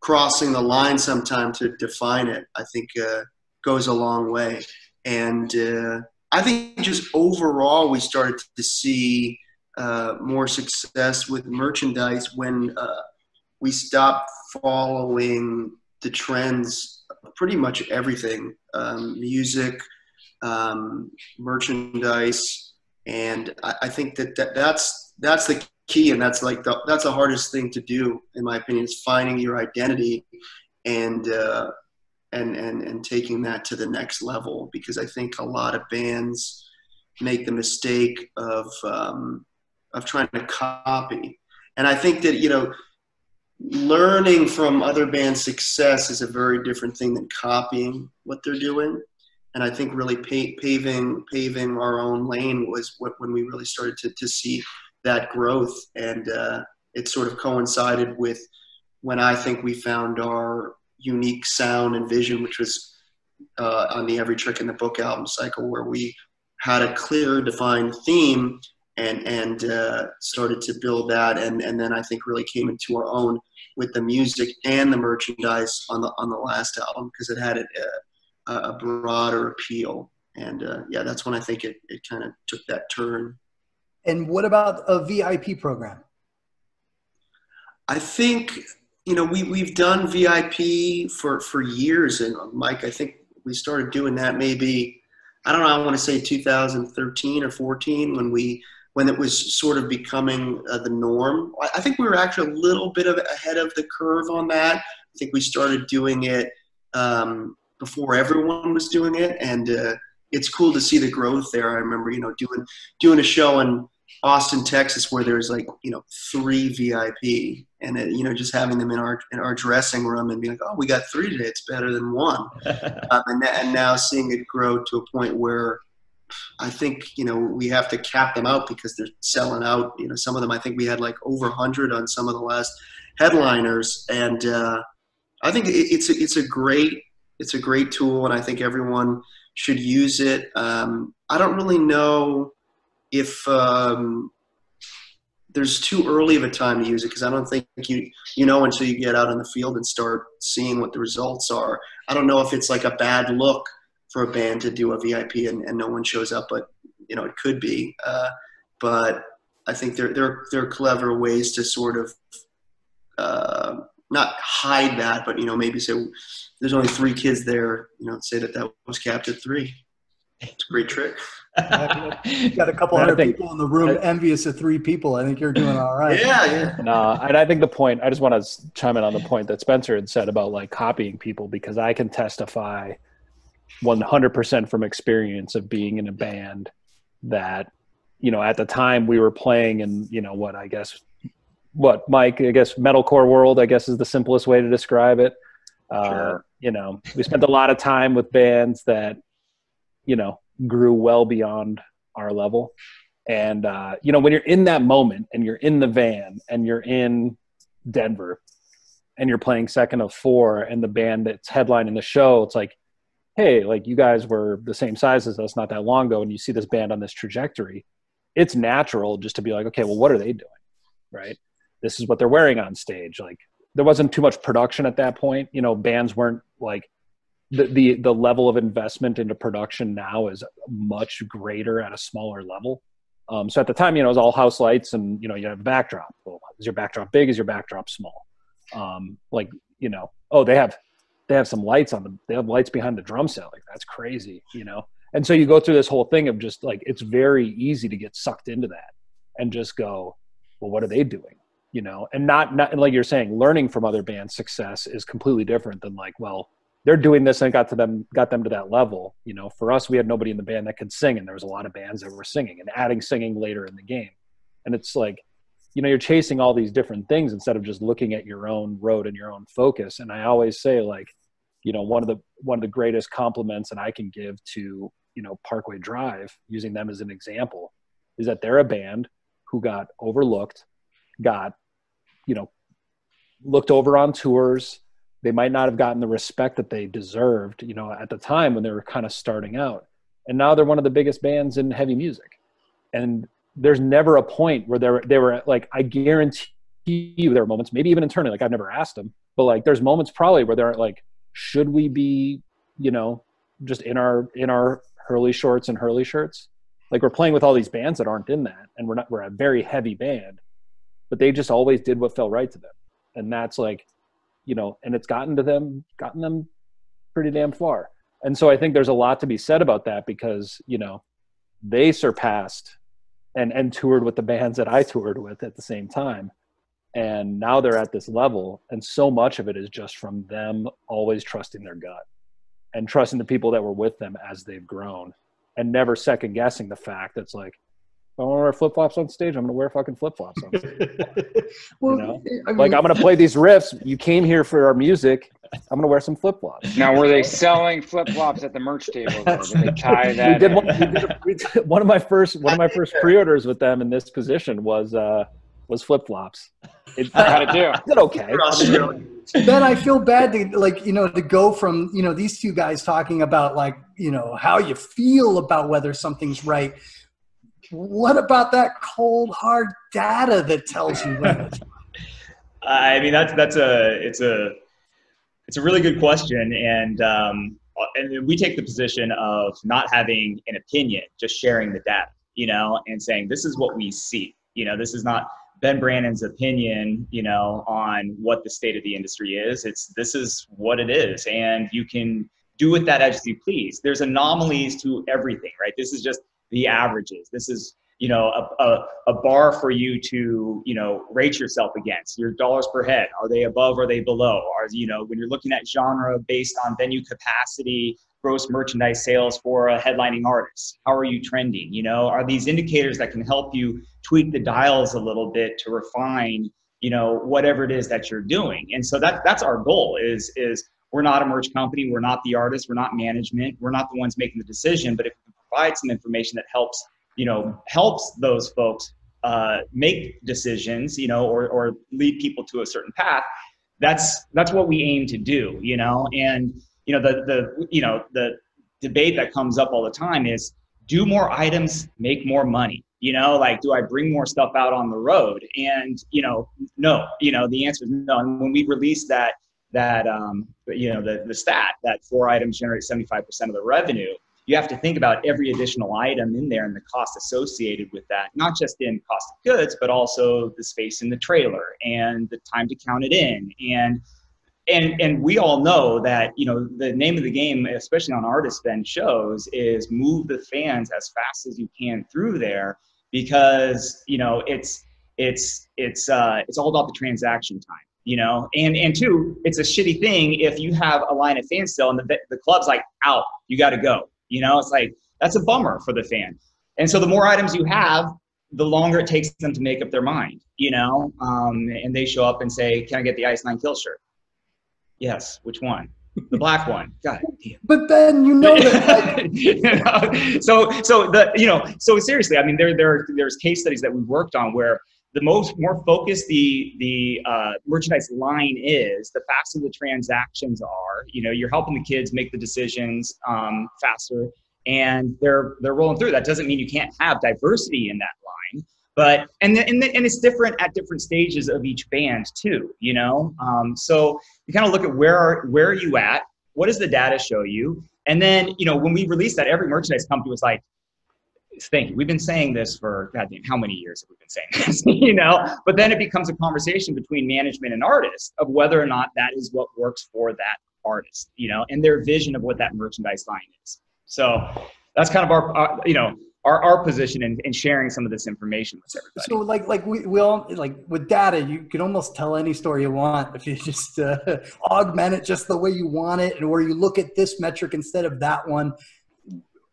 crossing the line sometime to define it, I think goes a long way. And I think just overall, we started to see more success with merchandise when we stopped following the trends of pretty much everything, music, merchandise. And I think that's the key. And that's the hardest thing to do, in my opinion, is finding your identity and taking that to the next level, because I think a lot of bands make the mistake of trying to copy. And I think that, you know, learning from other bands' success is a very different thing than copying what they're doing. And I think really paving our own lane was when we really started to see that growth. And it sort of coincided with when I think we found our unique sound and vision, which was on the Every Trick in the Book album cycle, where we had a clear, defined theme and started to build that, and then I think really came into our own with the music and the merchandise on the last album, because it had a broader appeal. And yeah, that's when I think it kind of took that turn. And what about a VIP program? I think, you know, we've done VIP for years. And Mike, I think we started doing that maybe, I don't know, I want to say 2013 or 14 when it was sort of becoming the norm. I think we were actually a little bit ahead of the curve on that. I think we started doing it before everyone was doing it. And it's cool to see the growth there. I remember, you know, doing a show and Austin, Texas, where there's like, you know, 3 VIP, and you know, just having them in our dressing room and being like, oh, we got 3 today, it's better than 1. And now seeing it grow to a point where I think, you know, we have to cap them out because they're selling out. You know, some of them, I think we had like over 100 on some of the last headliners. And I think it's a great tool, and I think everyone should use it. I don't really know if there's too early of a time to use it, because I don't think you know until you get out on the field and start seeing what the results are. I don't know if it's like a bad look for a band to do a VIP and no one shows up, but you know, it could be. But I think there are clever ways to sort of not hide that, but you know, maybe say there's only 3 kids there. You know, say that was capped at 3. It's a great trick. You got a couple hundred people in the room envious of 3 people. I think you're doing all right. Yeah. No, and I think I just want to chime in on the point that Spencer had said about like copying people, because I can testify 100% from experience of being in a band that, you know, at the time we were playing in, you know, Mike, metalcore world, I guess, is the simplest way to describe it. Sure. You know, we spent a lot of time with bands that, you know, grew well beyond our level. And, you know, when you're in that moment and you're in the van and you're in Denver and you're playing second of 4 and the band that's headlining the show, it's like, hey, like you guys were the same size as us not that long ago. And you see this band on this trajectory, it's natural just to be like, okay, well, what are they doing? Right? This is what they're wearing on stage. Like there wasn't too much production at that point. You know, bands weren't like, the level of investment into production now is much greater at a smaller level. So at the time, you know, it was all house lights and, you know, you have a backdrop. Well, is your backdrop big? Is your backdrop small? Like, you know, oh, they have some lights on them. They have lights behind the drum set. Like that's crazy, you know? And so you go through this whole thing of just like, it's very easy to get sucked into that. and just go, well, what are they doing? You know, and not like you're saying, learning from other bands' success is completely different than like, well, they're doing this and got them to that level. You know, for us, we had nobody in the band that could sing, and there was a lot of bands that were singing and adding singing later in the game. And it's like, you know, you're chasing all these different things instead of just looking at your own road and your own focus. And I always say, like, you know, one of the greatest compliments that I can give to, you know, Parkway Drive, using them as an example, is that they're a band who got overlooked, got, you know, looked over on tours. They might not have gotten the respect that they deserved, you know, at the time when they were kind of starting out. And now they're one of the biggest bands in heavy music. And there's never a point where they were like, I guarantee you there are moments, maybe even internally, like I've never asked them, but like there's moments probably where they're like, should we be, you know, just in our Hurley shorts and Hurley shirts? Like, we're playing with all these bands that aren't in that. And we're a very heavy band, but they just always did what felt right to them. And that's like, you know, and it's gotten them pretty damn far. And so I think there's a lot to be said about that, because, you know, they surpassed and toured with the bands that I toured with at the same time. And now they're at this level. And so much of it is just from them always trusting their gut and trusting the people that were with them as they've grown, and never second guessing the fact that's like, I want to wear flip-flops on stage, I'm going to wear fucking flip-flops on stage. Well, you know? I mean, like, I'm going to play these riffs. You came here for our music. I'm going to wear some flip-flops. Now, were they selling flip-flops at the merch table? Did they tie that? One of my first pre-orders with them in this position was flip-flops. How'd it do? I did okay. Ben, I feel bad to, like, you know, to go from, you know, these two guys talking about, like, you know, how you feel about whether something's right. What about that cold, hard data that tells you when it's right? I mean, it's a really good question. And we take the position of not having an opinion, just sharing the data, you know, and saying, this is what we see. You know, this is not Ben Brannan's opinion, you know, on what the state of the industry is. This is what it is. And you can do with that as you please. There's anomalies to everything, right? This is just the averages. This is, you know, a bar for you to, you know, rate yourself against. Your dollars per head, are they above, are they below? Are, you know, when you're looking at genre based on venue capacity, gross merchandise sales for a headlining artist, how are you trending? You know, are these indicators that can help you tweak the dials a little bit to refine, you know, whatever it is that you're doing. And so that's our goal is we're not a merch company. We're not the artist. We're not management. We're not the ones making the decision. But if we provide some information that helps, you know, helps those folks make decisions, you know, or lead people to a certain path, that's what we aim to do, you know. And, you know, the debate that comes up all the time is, do more items make more money? You know, like, do I bring more stuff out on the road? And, you know, no, you know, the answer is no. And when we released that you know, the stat that 4 items generate 75% of the revenue, you have to think about every additional item in there and the cost associated with that, not just in cost of goods, but also the space in the trailer and the time to count it in. And we all know that, you know, the name of the game, especially on Artist Bend shows, is move the fans as fast as you can through there, because, you know, it's all about the transaction time, you know. And two, it's a shitty thing if you have a line of fan sale and the club's like, out, you got to go, you know. It's like, that's a bummer for the fan. And so the more items you have, the longer it takes them to make up their mind, you know. And they show up and say, can I get the Ice Nine Kills shirt? Yes. Which one? The black one. Got it. But then, you know, that. You know? So seriously, I mean, there's case studies that we worked on where the more focused the merchandise line is, the faster the transactions are. You know, you're helping the kids make the decisions faster, and they're rolling through. That doesn't mean you can't have diversity in that line. But and it's different at different stages of each band too, you know. So you kind of look at where are you at? What does the data show you? And then, you know, when we released that, every merchandise company was like, "Thank you. We've been saying this for goddamn how many years have we been saying this?" You know. But then it becomes a conversation between management and artists of whether or not that is what works for that artist, you know, and their vision of what that merchandise line is. So that's kind of our, you know. our position and sharing some of this information with everybody. So like we all, like with data, you can almost tell any story you want if you just augment it just the way you want it, or you look at this metric instead of that one.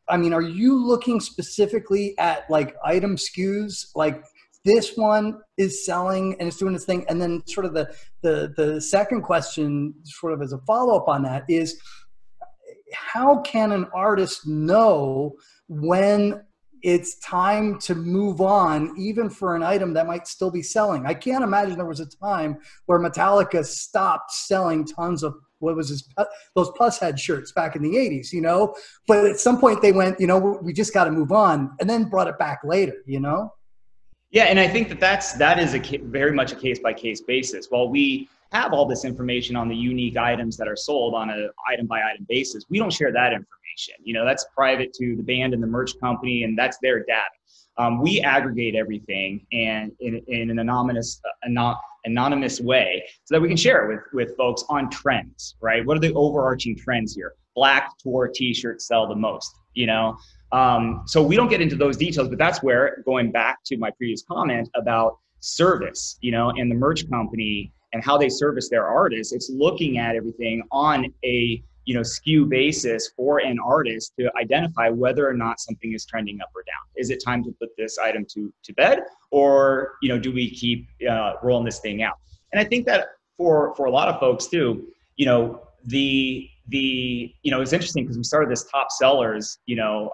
I mean, are you looking specifically at like item SKUs, like this one is selling and it's doing its thing? And then sort of the second question, sort of as a follow-up on that, is how can an artist know when it's time to move on, even for an item that might still be selling? I can't imagine there was a time where Metallica stopped selling tons of, what was his, those Plus Head shirts back in the 80s, you know? But at some point they went, you know, we just got to move on, and then brought it back later, you know? Yeah, and I think that is a very much a case-by-case basis. While we have all this information on the unique items that are sold on an item-by-item basis, we don't share that information. You know, that's private to the band and the merch company, and that's their data. We aggregate everything and in an anonymous way so that we can share it with folks on trends, right? What are the overarching trends here? Black tour t-shirts sell the most, you know? So we don't get into those details, but that's where, going back to my previous comment about service, you know, and the merch company and how they service their artists, it's looking at everything on a, you know, SKU basis for an artist to identify whether or not something is trending up or down. Is it time to put this item to bed, or, you know, do we keep rolling this thing out? And I think that for a lot of folks too, you know, it's interesting because we started this top sellers, you know,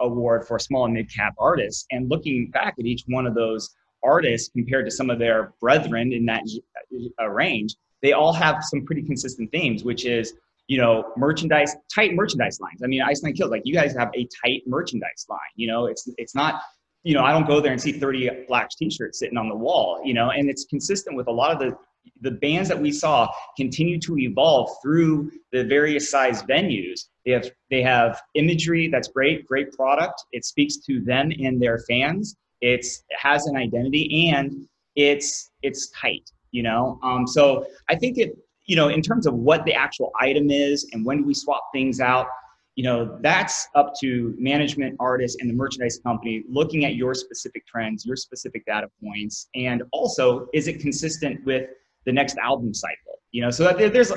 award for small and mid cap artists, and looking back at each one of those artists compared to some of their brethren in that range, they all have some pretty consistent themes, which is, you know, merchandise, tight merchandise lines. I mean, Ice Nine Kills, like, you guys have a tight merchandise line, you know, it's not, you know, I don't go there and see 30 black t-shirts sitting on the wall, you know, and it's consistent with a lot of the bands that we saw continue to evolve through the various size venues. They have imagery that's great product. It speaks to them and their fans. It has an identity, and it's tight, you know? So I think it, you know, in terms of what the actual item is and when do we swap things out, you know, that's up to management, artists, and the merchandise company looking at your specific trends, your specific data points, and also, is it consistent with the next album cycle? You know, so that there's,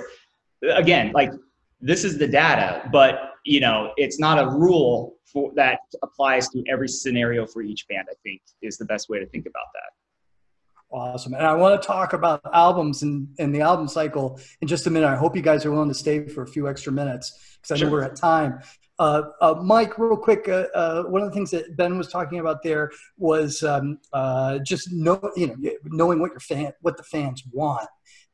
again, like, this is the data, but, you know, it's not a rule for that applies to every scenario for each band, I think, is the best way to think about that. Awesome. And I want to talk about albums and the album cycle in just a minute. I hope you guys are willing to stay for a few extra minutes, because I know we're at time. Mike, real quick, one of the things that Ben was talking about there was just knowing what the fans want.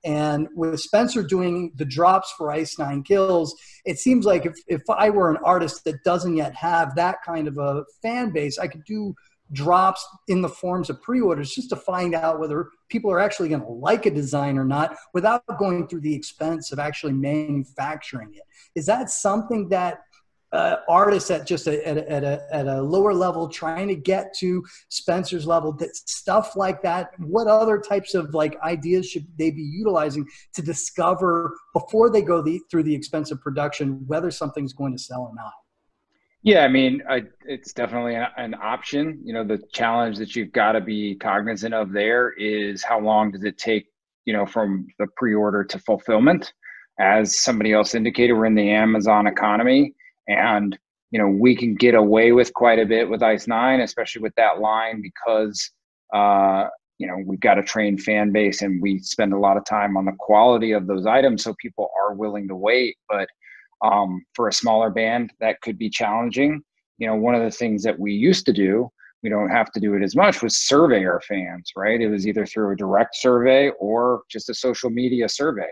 And with Spencer doing the drops for Ice Nine Kills, it seems like if I were an artist that doesn't yet have that kind of a fan base, I could do drops in the forms of pre-orders just to find out whether people are actually going to like a design or not, without going through the expense of actually manufacturing it. Is that something that artists at just at a lower level, trying to get to Spencer's level, that stuff like that, what other types of like ideas should they be utilizing to discover before they go through the expense of production whether something's going to sell or not? Yeah, I mean, it's definitely an option. You know, the challenge that you've got to be cognizant of there is, how long does it take, you know, from the pre-order to fulfillment? As somebody else indicated, we're in the Amazon economy, and, you know, we can get away with quite a bit with Ice Nine, especially with that line, because, you know, we've got a trained fan base and we spend a lot of time on the quality of those items, so people are willing to wait. But for a smaller band, that could be challenging. You know, one of the things that we used to do, we don't have to do it as much, was survey our fans, right? It was either through a direct survey or just a social media survey.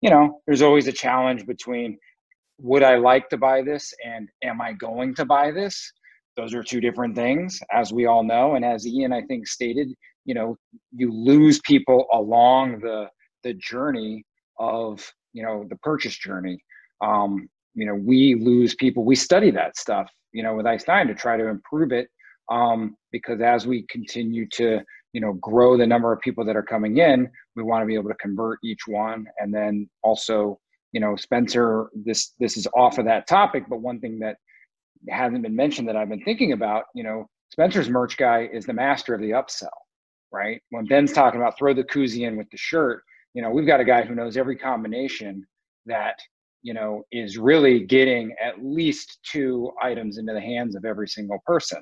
You know, there's always a challenge between, would I like to buy this, and am I going to buy this? Those are two different things, as we all know. And as Ian, I think, stated, you know, you lose people along the journey of, you know, the purchase journey. You know, we lose people. We study that stuff, you know, with Ice Nine to try to improve it, because as we continue to, you know, grow the number of people that are coming in, we want to be able to convert each one. And then also, you know, Spencer, this is off of that topic, but one thing that hasn't been mentioned that I've been thinking about, you know, Spencer's merch guy is the master of the upsell, right? When Ben's talking about throw the koozie in with the shirt, you know, we've got a guy who knows every combination that, you know, is really getting at least 2 items into the hands of every single person.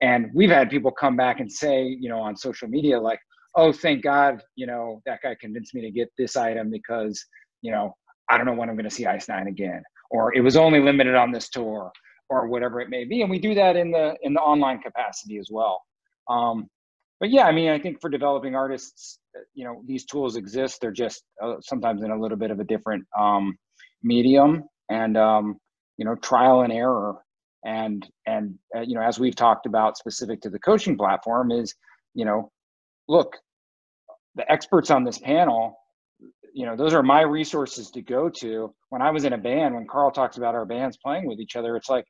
And we've had people come back and say, you know, on social media, like, oh, thank God, you know, that guy convinced me to get this item because, you know, I don't know when I'm going to see Ice Nine again, or it was only limited on this tour, or whatever it may be. And we do that in the online capacity as well. But yeah, I mean, I think for developing artists, you know, these tools exist. They're just sometimes in a little bit of a different medium, and you know, trial and error. And you know, as we've talked about specific to the coaching platform is, you know, look, the experts on this panel, you know, those are my resources to go to. When I was in a band, when Carl talks about our bands playing with each other, it's like,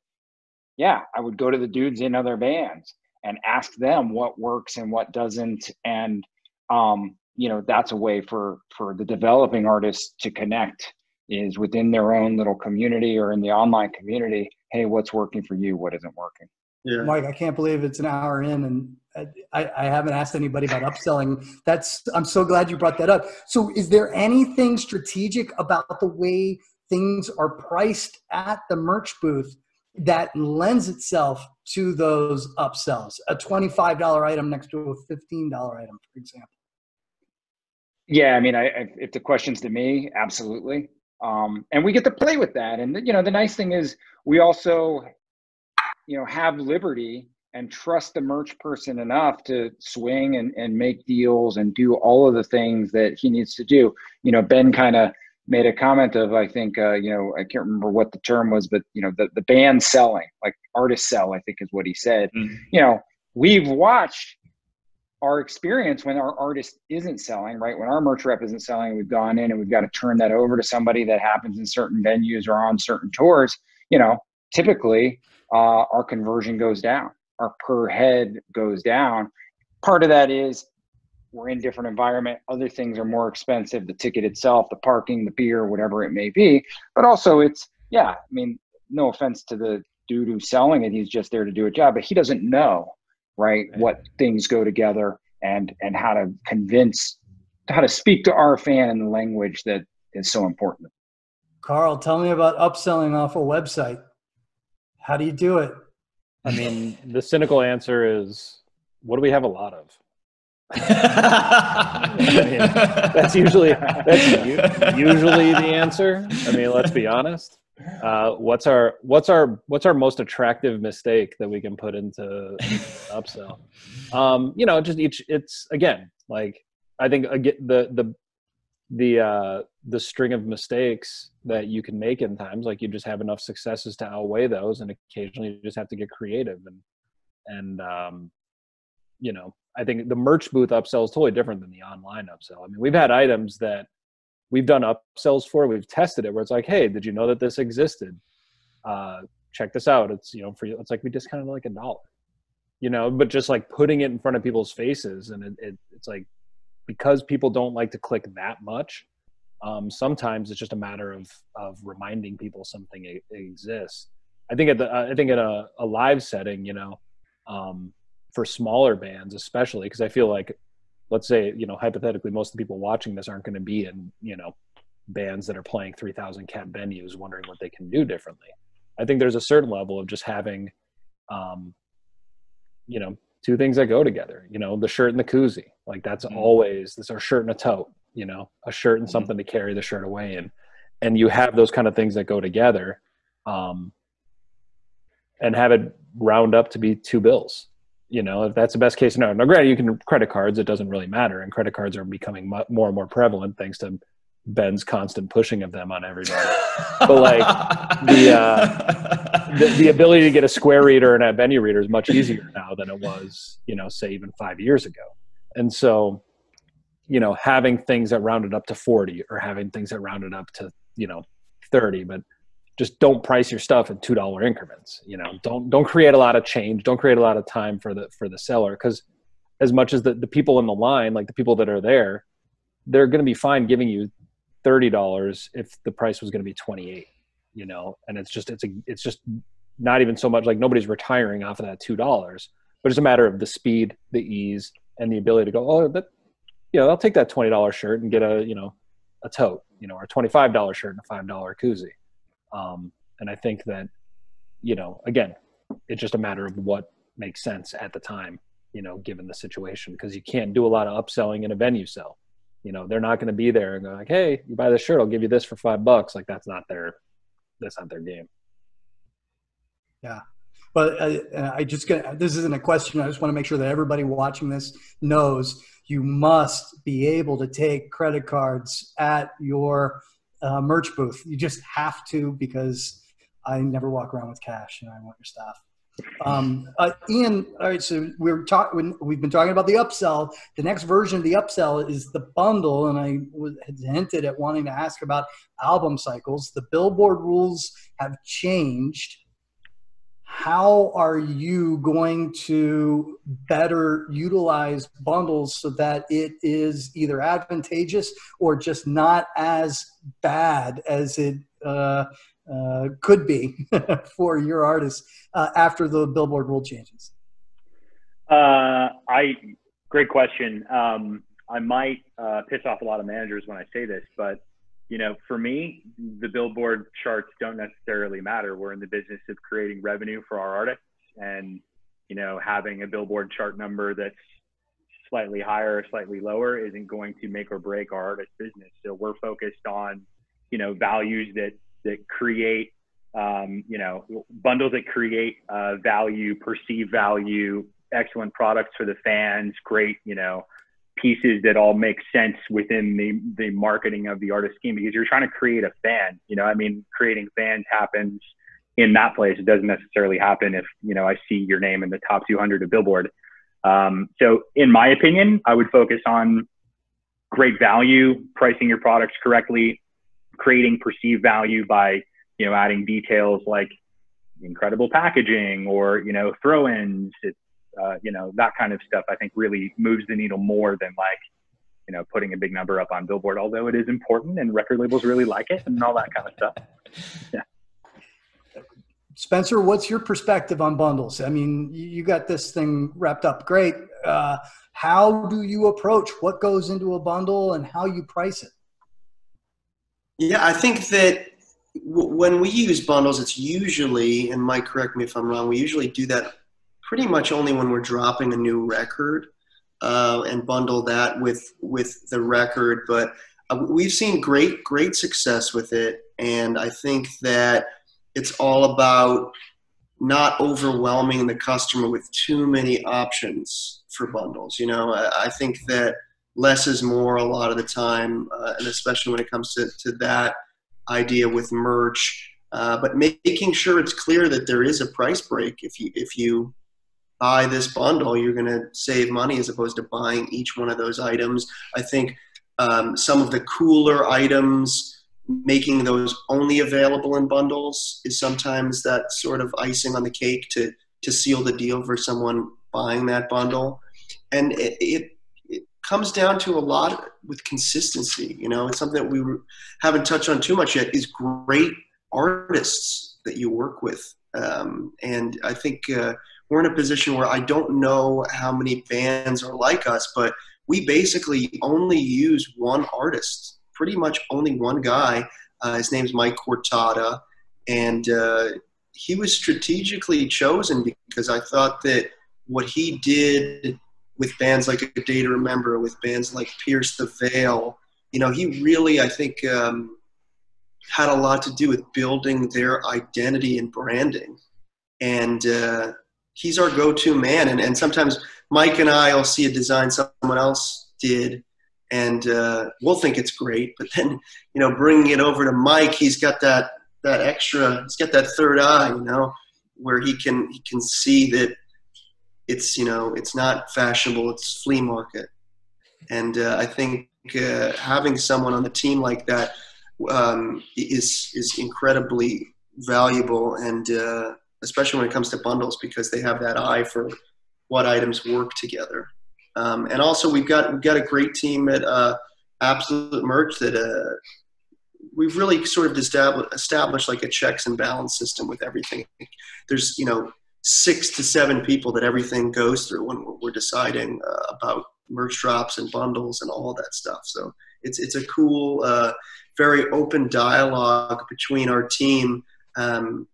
yeah, I would go to the dudes in other bands and ask them what works and what doesn't. And, you know, that's a way for the developing artists to connect, is within their own little community or in the online community. Hey, what's working for you? What isn't working? Yeah. Mike, I can't believe it's an hour in and I haven't asked anybody about upselling. I'm so glad you brought that up. So is there anything strategic about the way things are priced at the merch booth that lends itself to those upsells? A $25 item next to a $15 item, for example. Yeah, I mean, if the question's to me, absolutely. And we get to play with that. And, you know, the nice thing is we also, you know, have liberty and trust the merch person enough to swing and make deals and do all of the things that he needs to do. You know, Ben kind of made a comment of, I think, you know, I can't remember what the term was, but, you know, the band selling, like artist sell, I think is what he said. Mm-hmm. You know, we've watched our experience when our artist isn't selling, right? When our merch rep isn't selling, we've gone in and we've got to turn that over to somebody. That happens in certain venues or on certain tours. You know, typically our conversion goes down. Our per head goes down. Part of that is we're in different environment. Other things are more expensive, the ticket itself, the parking, the beer, whatever it may be. But also it's, yeah, I mean, no offense to the dude who's selling it. He's just there to do a job, but he doesn't know, right, what things go together and how to convince, how to speak to our fan in the language that is so important. Carl, tell me about upselling off a website. How do you do it? I mean, the cynical answer is, what do we have a lot of? I mean, that's usually the answer. I mean, let's be honest. What's our most attractive mistake that we can put into upsell? You know, just each. It's again, like I think the string of mistakes that you can make in times, like you just have enough successes to outweigh those, and occasionally you just have to get creative and you know, I think the merch booth upsell is totally different than the online upsell. I mean, we've had items that we've done upsells for, we've tested it where it's like, hey, did you know that this existed? Check this out. It's, you know, for you, it's like we discounted like $1, you know, but just like putting it in front of people's faces, and it's like, because people don't like to click that much, sometimes it's just a matter of reminding people something exists. I think at a live setting, you know, for smaller bands especially, because I feel like, let's say, you know, hypothetically, most of the people watching this aren't going to be in, you know, bands that are playing 3,000 cap venues wondering what they can do differently. I think there's a certain level of just having, you know, 2 things that go together, you know, the shirt and the koozie, like that's always, this, or shirt and a tote, you know, a shirt and something to carry the shirt away in. And you have those kind of things that go together, and have it round up to be $2, you know, if that's the best case scenario. Now, granted, you can credit cards, it doesn't really matter. And credit cards are becoming more and more prevalent thanks to Ben's constant pushing of them on everybody. But like the ability to get a Square reader and a venue reader is much easier now than it was, you know, say even 5 years ago. And so, you know, having things that rounded up to 40 or having things that rounded up to, you know, 30, but just don't price your stuff in $2 increments. You know, don't create a lot of change. Don't create a lot of time for the seller. 'Cause as much as the people in the line, like the people that are there, they're going to be fine giving you $30 if the price was going to be $28, you know? And it's just not even so much like nobody's retiring off of that $2, but it's a matter of the speed, the ease, and the ability to go, oh, that, you know, I'll take that $20 shirt and get a, you know, a tote, you know, or a $25 shirt and a $5 koozie. And I think that, you know, again, it's just a matter of what makes sense at the time, you know, given the situation, because you can't do a lot of upselling in a venue sell. You know, they're not going to be there and go like, hey, you buy this shirt, I'll give you this for $5. Like, that's not their game. Yeah. But I just, this isn't a question. I just want to make sure that everybody watching this knows you must be able to take credit cards at your merch booth. You just have to, because I never walk around with cash and I want your stuff. Ian, all right, so we've been talking about the upsell. The next version of the upsell is the bundle, and I had hinted at wanting to ask about album cycles. The Billboard rules have changed. How are you going to better utilize bundles so that it is either advantageous or just not as bad as it could be for your artists after the Billboard rule changes? Great question. I might piss off a lot of managers when I say this, but you know, for me, the Billboard charts don't necessarily matter. We're in the business of creating revenue for our artists, and you know, having a Billboard chart number that's slightly higher or slightly lower isn't going to make or break our artist business. So we're focused on, you know, values that create, you know, bundles that create value, perceived value, excellent products for the fans, great, you know, pieces that all make sense within the marketing of the artist scheme, because you're trying to create a fan. You know, I mean, creating fans happens in that place. It doesn't necessarily happen if, you know, I see your name in the top 200 of Billboard. So in my opinion, I would focus on great value, pricing your products correctly, creating perceived value by, you know, adding details like incredible packaging or, you know, throw-ins, you know, that kind of stuff. I think really moves the needle more than like, you know, putting a big number up on Billboard, although it is important and record labels really like it and all that kind of stuff. Yeah. Spencer, what's your perspective on bundles? I mean, you got this thing wrapped up great. How do you approach what goes into a bundle and how you price it? Yeah, I think that when we use bundles, it's usually, and Mike, correct me if I'm wrong, we usually do that pretty much only when we're dropping a new record and bundle that with the record. But we've seen great, great success with it. And I think that it's all about not overwhelming the customer with too many options for bundles. You know, I think that less is more a lot of the time, and especially when it comes to that idea with merch. But making sure it's clear that there is a price break. If you buy this bundle, you're going to save money as opposed to buying each one of those items. I think some of the cooler items, making those only available in bundles is sometimes that sort of icing on the cake to seal the deal for someone buying that bundle. And it comes down to a lot with consistency. You know, it's something that we haven't touched on too much yet is great artists that you work with. And I think we're in a position where I don't know how many bands are like us, but we basically only use one artist, pretty much only one guy. His name's Mike Cortada. And he was strategically chosen because I thought that what he did with bands like A Day to Remember, with bands like Pierce the Veil, you know, he really, I think, had a lot to do with building their identity and branding. And he's our go-to man. And sometimes Mike and I will see a design someone else did, and we'll think it's great. But then, you know, bringing it over to Mike, he's got that extra, he's got that third eye, you know, where he can see that it's, you know, it's not fashionable, it's flea market. And I think having someone on the team like that is incredibly valuable, and especially when it comes to bundles, because they have that eye for what items work together. And also we've got a great team at Absolute Merch that we've really sort of established like a checks and balance system with everything. There's, you know, 6 to 7 people that everything goes through when we're deciding about merch drops and bundles and all that stuff. So it's a cool, very open dialogue between our team. And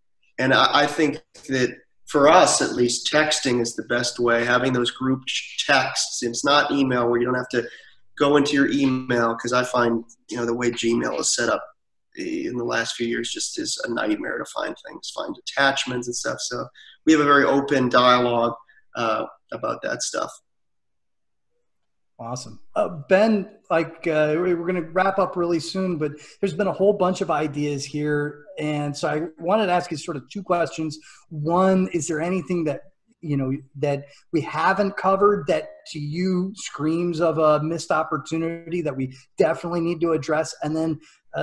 I think that for us, at least, texting is the best way, having those group texts. It's not email where you don't have to go into your email, because I find, you know, the way Gmail is set up in the last few years just is a nightmare to find things, find attachments and stuff. So we have a very open dialogue about that stuff. Awesome. Ben, like we're going to wrap up really soon, but there's been a whole bunch of ideas here. And so I wanted to ask you sort of 2 questions. One, is there anything that, you know, that we haven't covered that to you screams of a missed opportunity that we definitely need to address? And then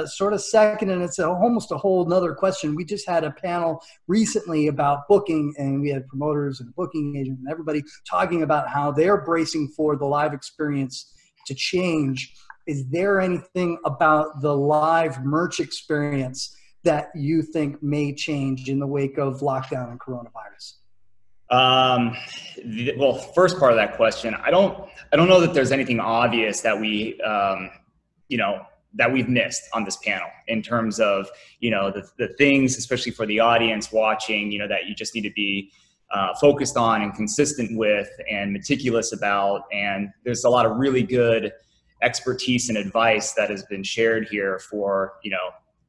sort of second, and it's almost a whole nother question. We just had a panel recently about booking, and we had promoters and booking agents and everybody talking about how they're bracing for the live experience to change. Is there anything about the live merch experience that you think may change in the wake of lockdown and coronavirus? Well, first part of that question, I don't know that there's anything obvious that we, you know, that we've missed on this panel in terms of, you know, the things, especially for the audience watching, you know, that you just need to be focused on and consistent with and meticulous about. And there's a lot of really good expertise and advice that has been shared here for, you know,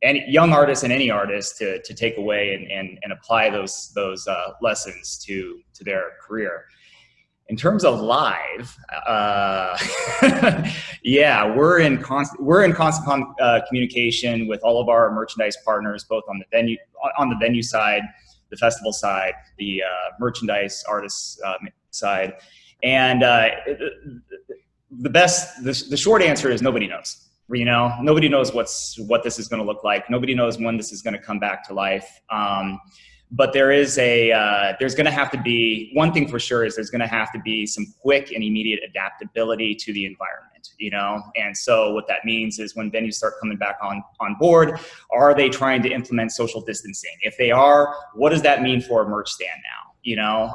any young artist and any artist to take away and apply those lessons to their career. In terms of live, yeah, we're in constant communication with all of our merchandise partners, both on the venue side, the festival side, the merchandise artists side, and the short answer is nobody knows. You know, nobody knows what this is going to look like. Nobody knows when this is going to come back to life. But there is there's going to have to be, one thing for sure is there's going to have to be some quick and immediate adaptability to the environment, you know? And so what that means is when venues start coming back on board, are they trying to implement social distancing? If they are, what does that mean for a merch stand now? You know,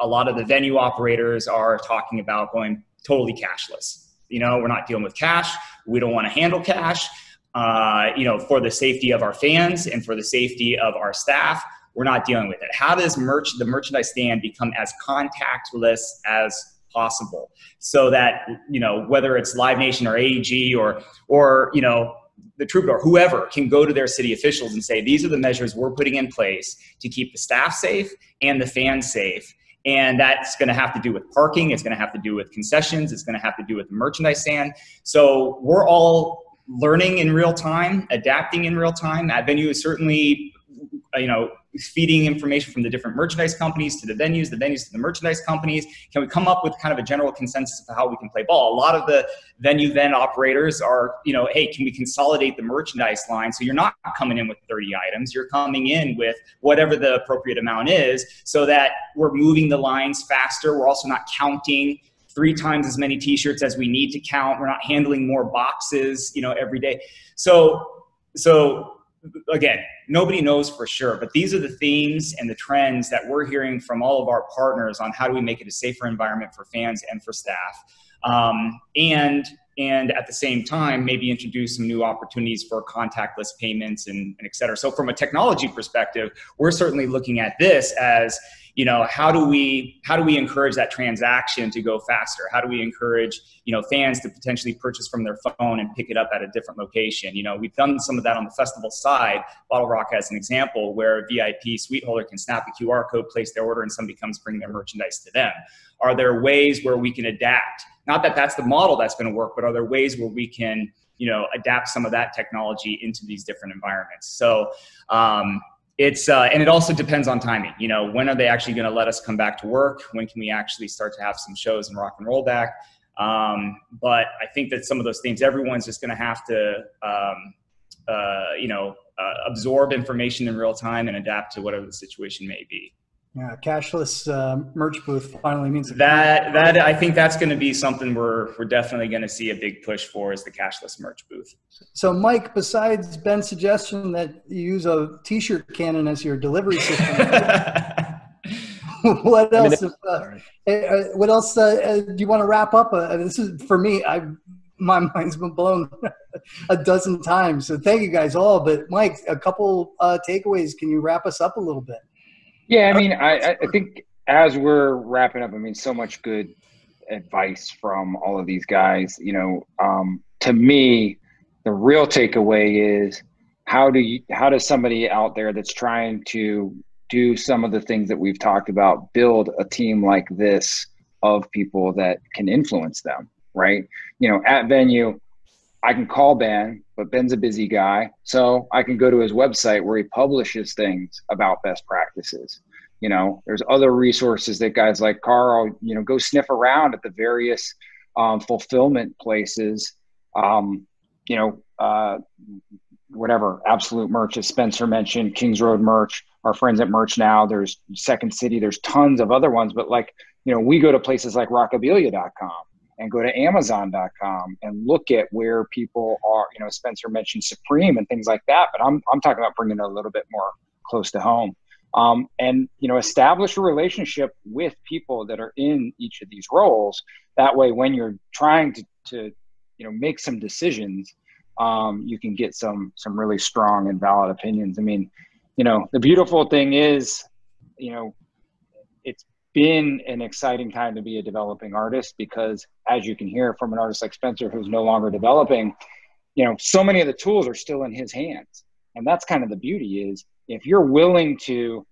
a lot of the venue operators are talking about going totally cashless. You know, we're not dealing with cash. We don't want to handle cash. You know, for the safety of our fans and for the safety of our staff, we're not dealing with it. How does the merchandise stand become as contactless as possible so that, you know, whether it's Live Nation or AEG or you know, the Troubadour, whoever can go to their city officials and say, these are the measures we're putting in place to keep the staff safe and the fans safe. And that's going to have to do with parking. It's going to have to do with concessions. It's going to have to do with the merchandise stand. So we're all learning in real time, adapting in real time. atVenu is certainly, you know, feeding information from the different merchandise companies to the venues to the merchandise companies. Can we come up with kind of a general consensus of how we can play ball? A lot of the venue operators are, you know, hey, can we consolidate the merchandise line? So you're not coming in with 30 items. You're coming in with whatever the appropriate amount is so that we're moving the lines faster. We're also not counting 3 times as many t-shirts as we need to count. We're not handling more boxes, you know, every day. So again, nobody knows for sure, but these are the themes and the trends that we're hearing from all of our partners on how do we make it a safer environment for fans and for staff. And at the same time, maybe introduce some new opportunities for contactless payments and et cetera. So from a technology perspective, we're certainly looking at this as, you know, how do we encourage that transaction to go faster? How do we encourage, you know, fans to potentially purchase from their phone and pick it up at a different location? You know, we've done some of that on the festival side, Bottle Rock as an example, where a VIP suite holder can snap a QR code, place their order, and somebody comes bring their merchandise to them. Are there ways where we can adapt? Not that that's the model that's going to work, but are there ways where we can, you know, adapt some of that technology into these different environments? So, it's and it also depends on timing. You know, when are they actually going to let us come back to work? When can we actually start to have some shows and rock and roll back? But I think that some of those things, everyone's just going to have to, absorb information in real time and adapt to whatever the situation may be. Yeah, cashless merch booth finally means that. I think that's going to be something we're definitely going to see a big push for, is the cashless merch booth. So, Mike, besides Ben's suggestion that you use a T-shirt cannon as your delivery system, what else? What else do you want to wrap up? This is for me. My mind's been blown a dozen times. So, thank you guys all. But, Mike, a couple takeaways. Can you wrap us up a little bit? Yeah, I mean, I think as we're wrapping up, I mean, so much good advice from all of these guys. You know, to me, the real takeaway is how does somebody out there that's trying to do some of the things that we've talked about build a team like this of people that can influence them, right? You know, atVenu, I can call Ben, but Ben's a busy guy. So I can go to his website where he publishes things about best practices. You know, there's other resources that guys like Carl, you know, go sniff around at the various fulfillment places, you know, whatever, Absolute Merch, as Spencer mentioned, Kings Road Merch, our friends at Merch Now, there's Second City, there's tons of other ones. But like, you know, we go to places like Rockabilia.com. And go to Amazon.com and look at where people are. You know, Spencer mentioned Supreme and things like that, but I'm talking about bringing it a little bit more close to home. And, you know, establish a relationship with people that are in each of these roles. That way, when you're trying to you know, make some decisions, you can get some really strong and valid opinions. I mean, you know, the beautiful thing is, you know, been an exciting time to be a developing artist, because as you can hear from an artist like Spencer, who's no longer developing, you know, so many of the tools are still in his hands. And that's kind of the beauty, is if you're willing to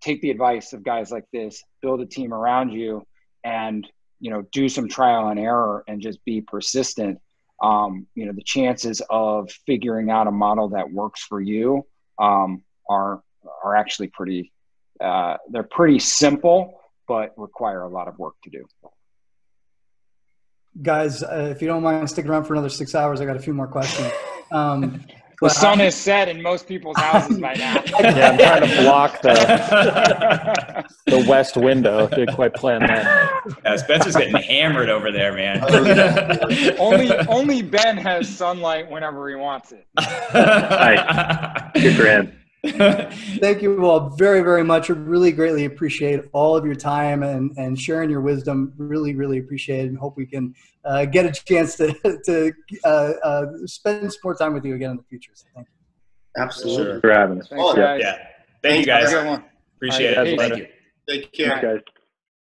take the advice of guys like this, build a team around you, and, you know, do some trial and error and just be persistent, you know, the chances of figuring out a model that works for you are actually pretty, they're pretty simple, but require a lot of work to do. Guys, if you don't mind sticking around for another 6 hours, I got a few more questions. The sun is set in most people's houses by now. Yeah, I'm trying to block the west window. Didn't quite plan that. Yeah, Spencer's getting hammered over there, man. Only Ben has sunlight whenever he wants it. Right. Good grab. Thank you all very, very much. Really greatly appreciate all of your time and sharing your wisdom. Really, really appreciate it, and hope we can get a chance to spend some more time with you again in the future. So thank you. Absolutely. Thanks for having us. Thanks, guys. Yeah. Thank you guys. Appreciate it. Thank you. Take care.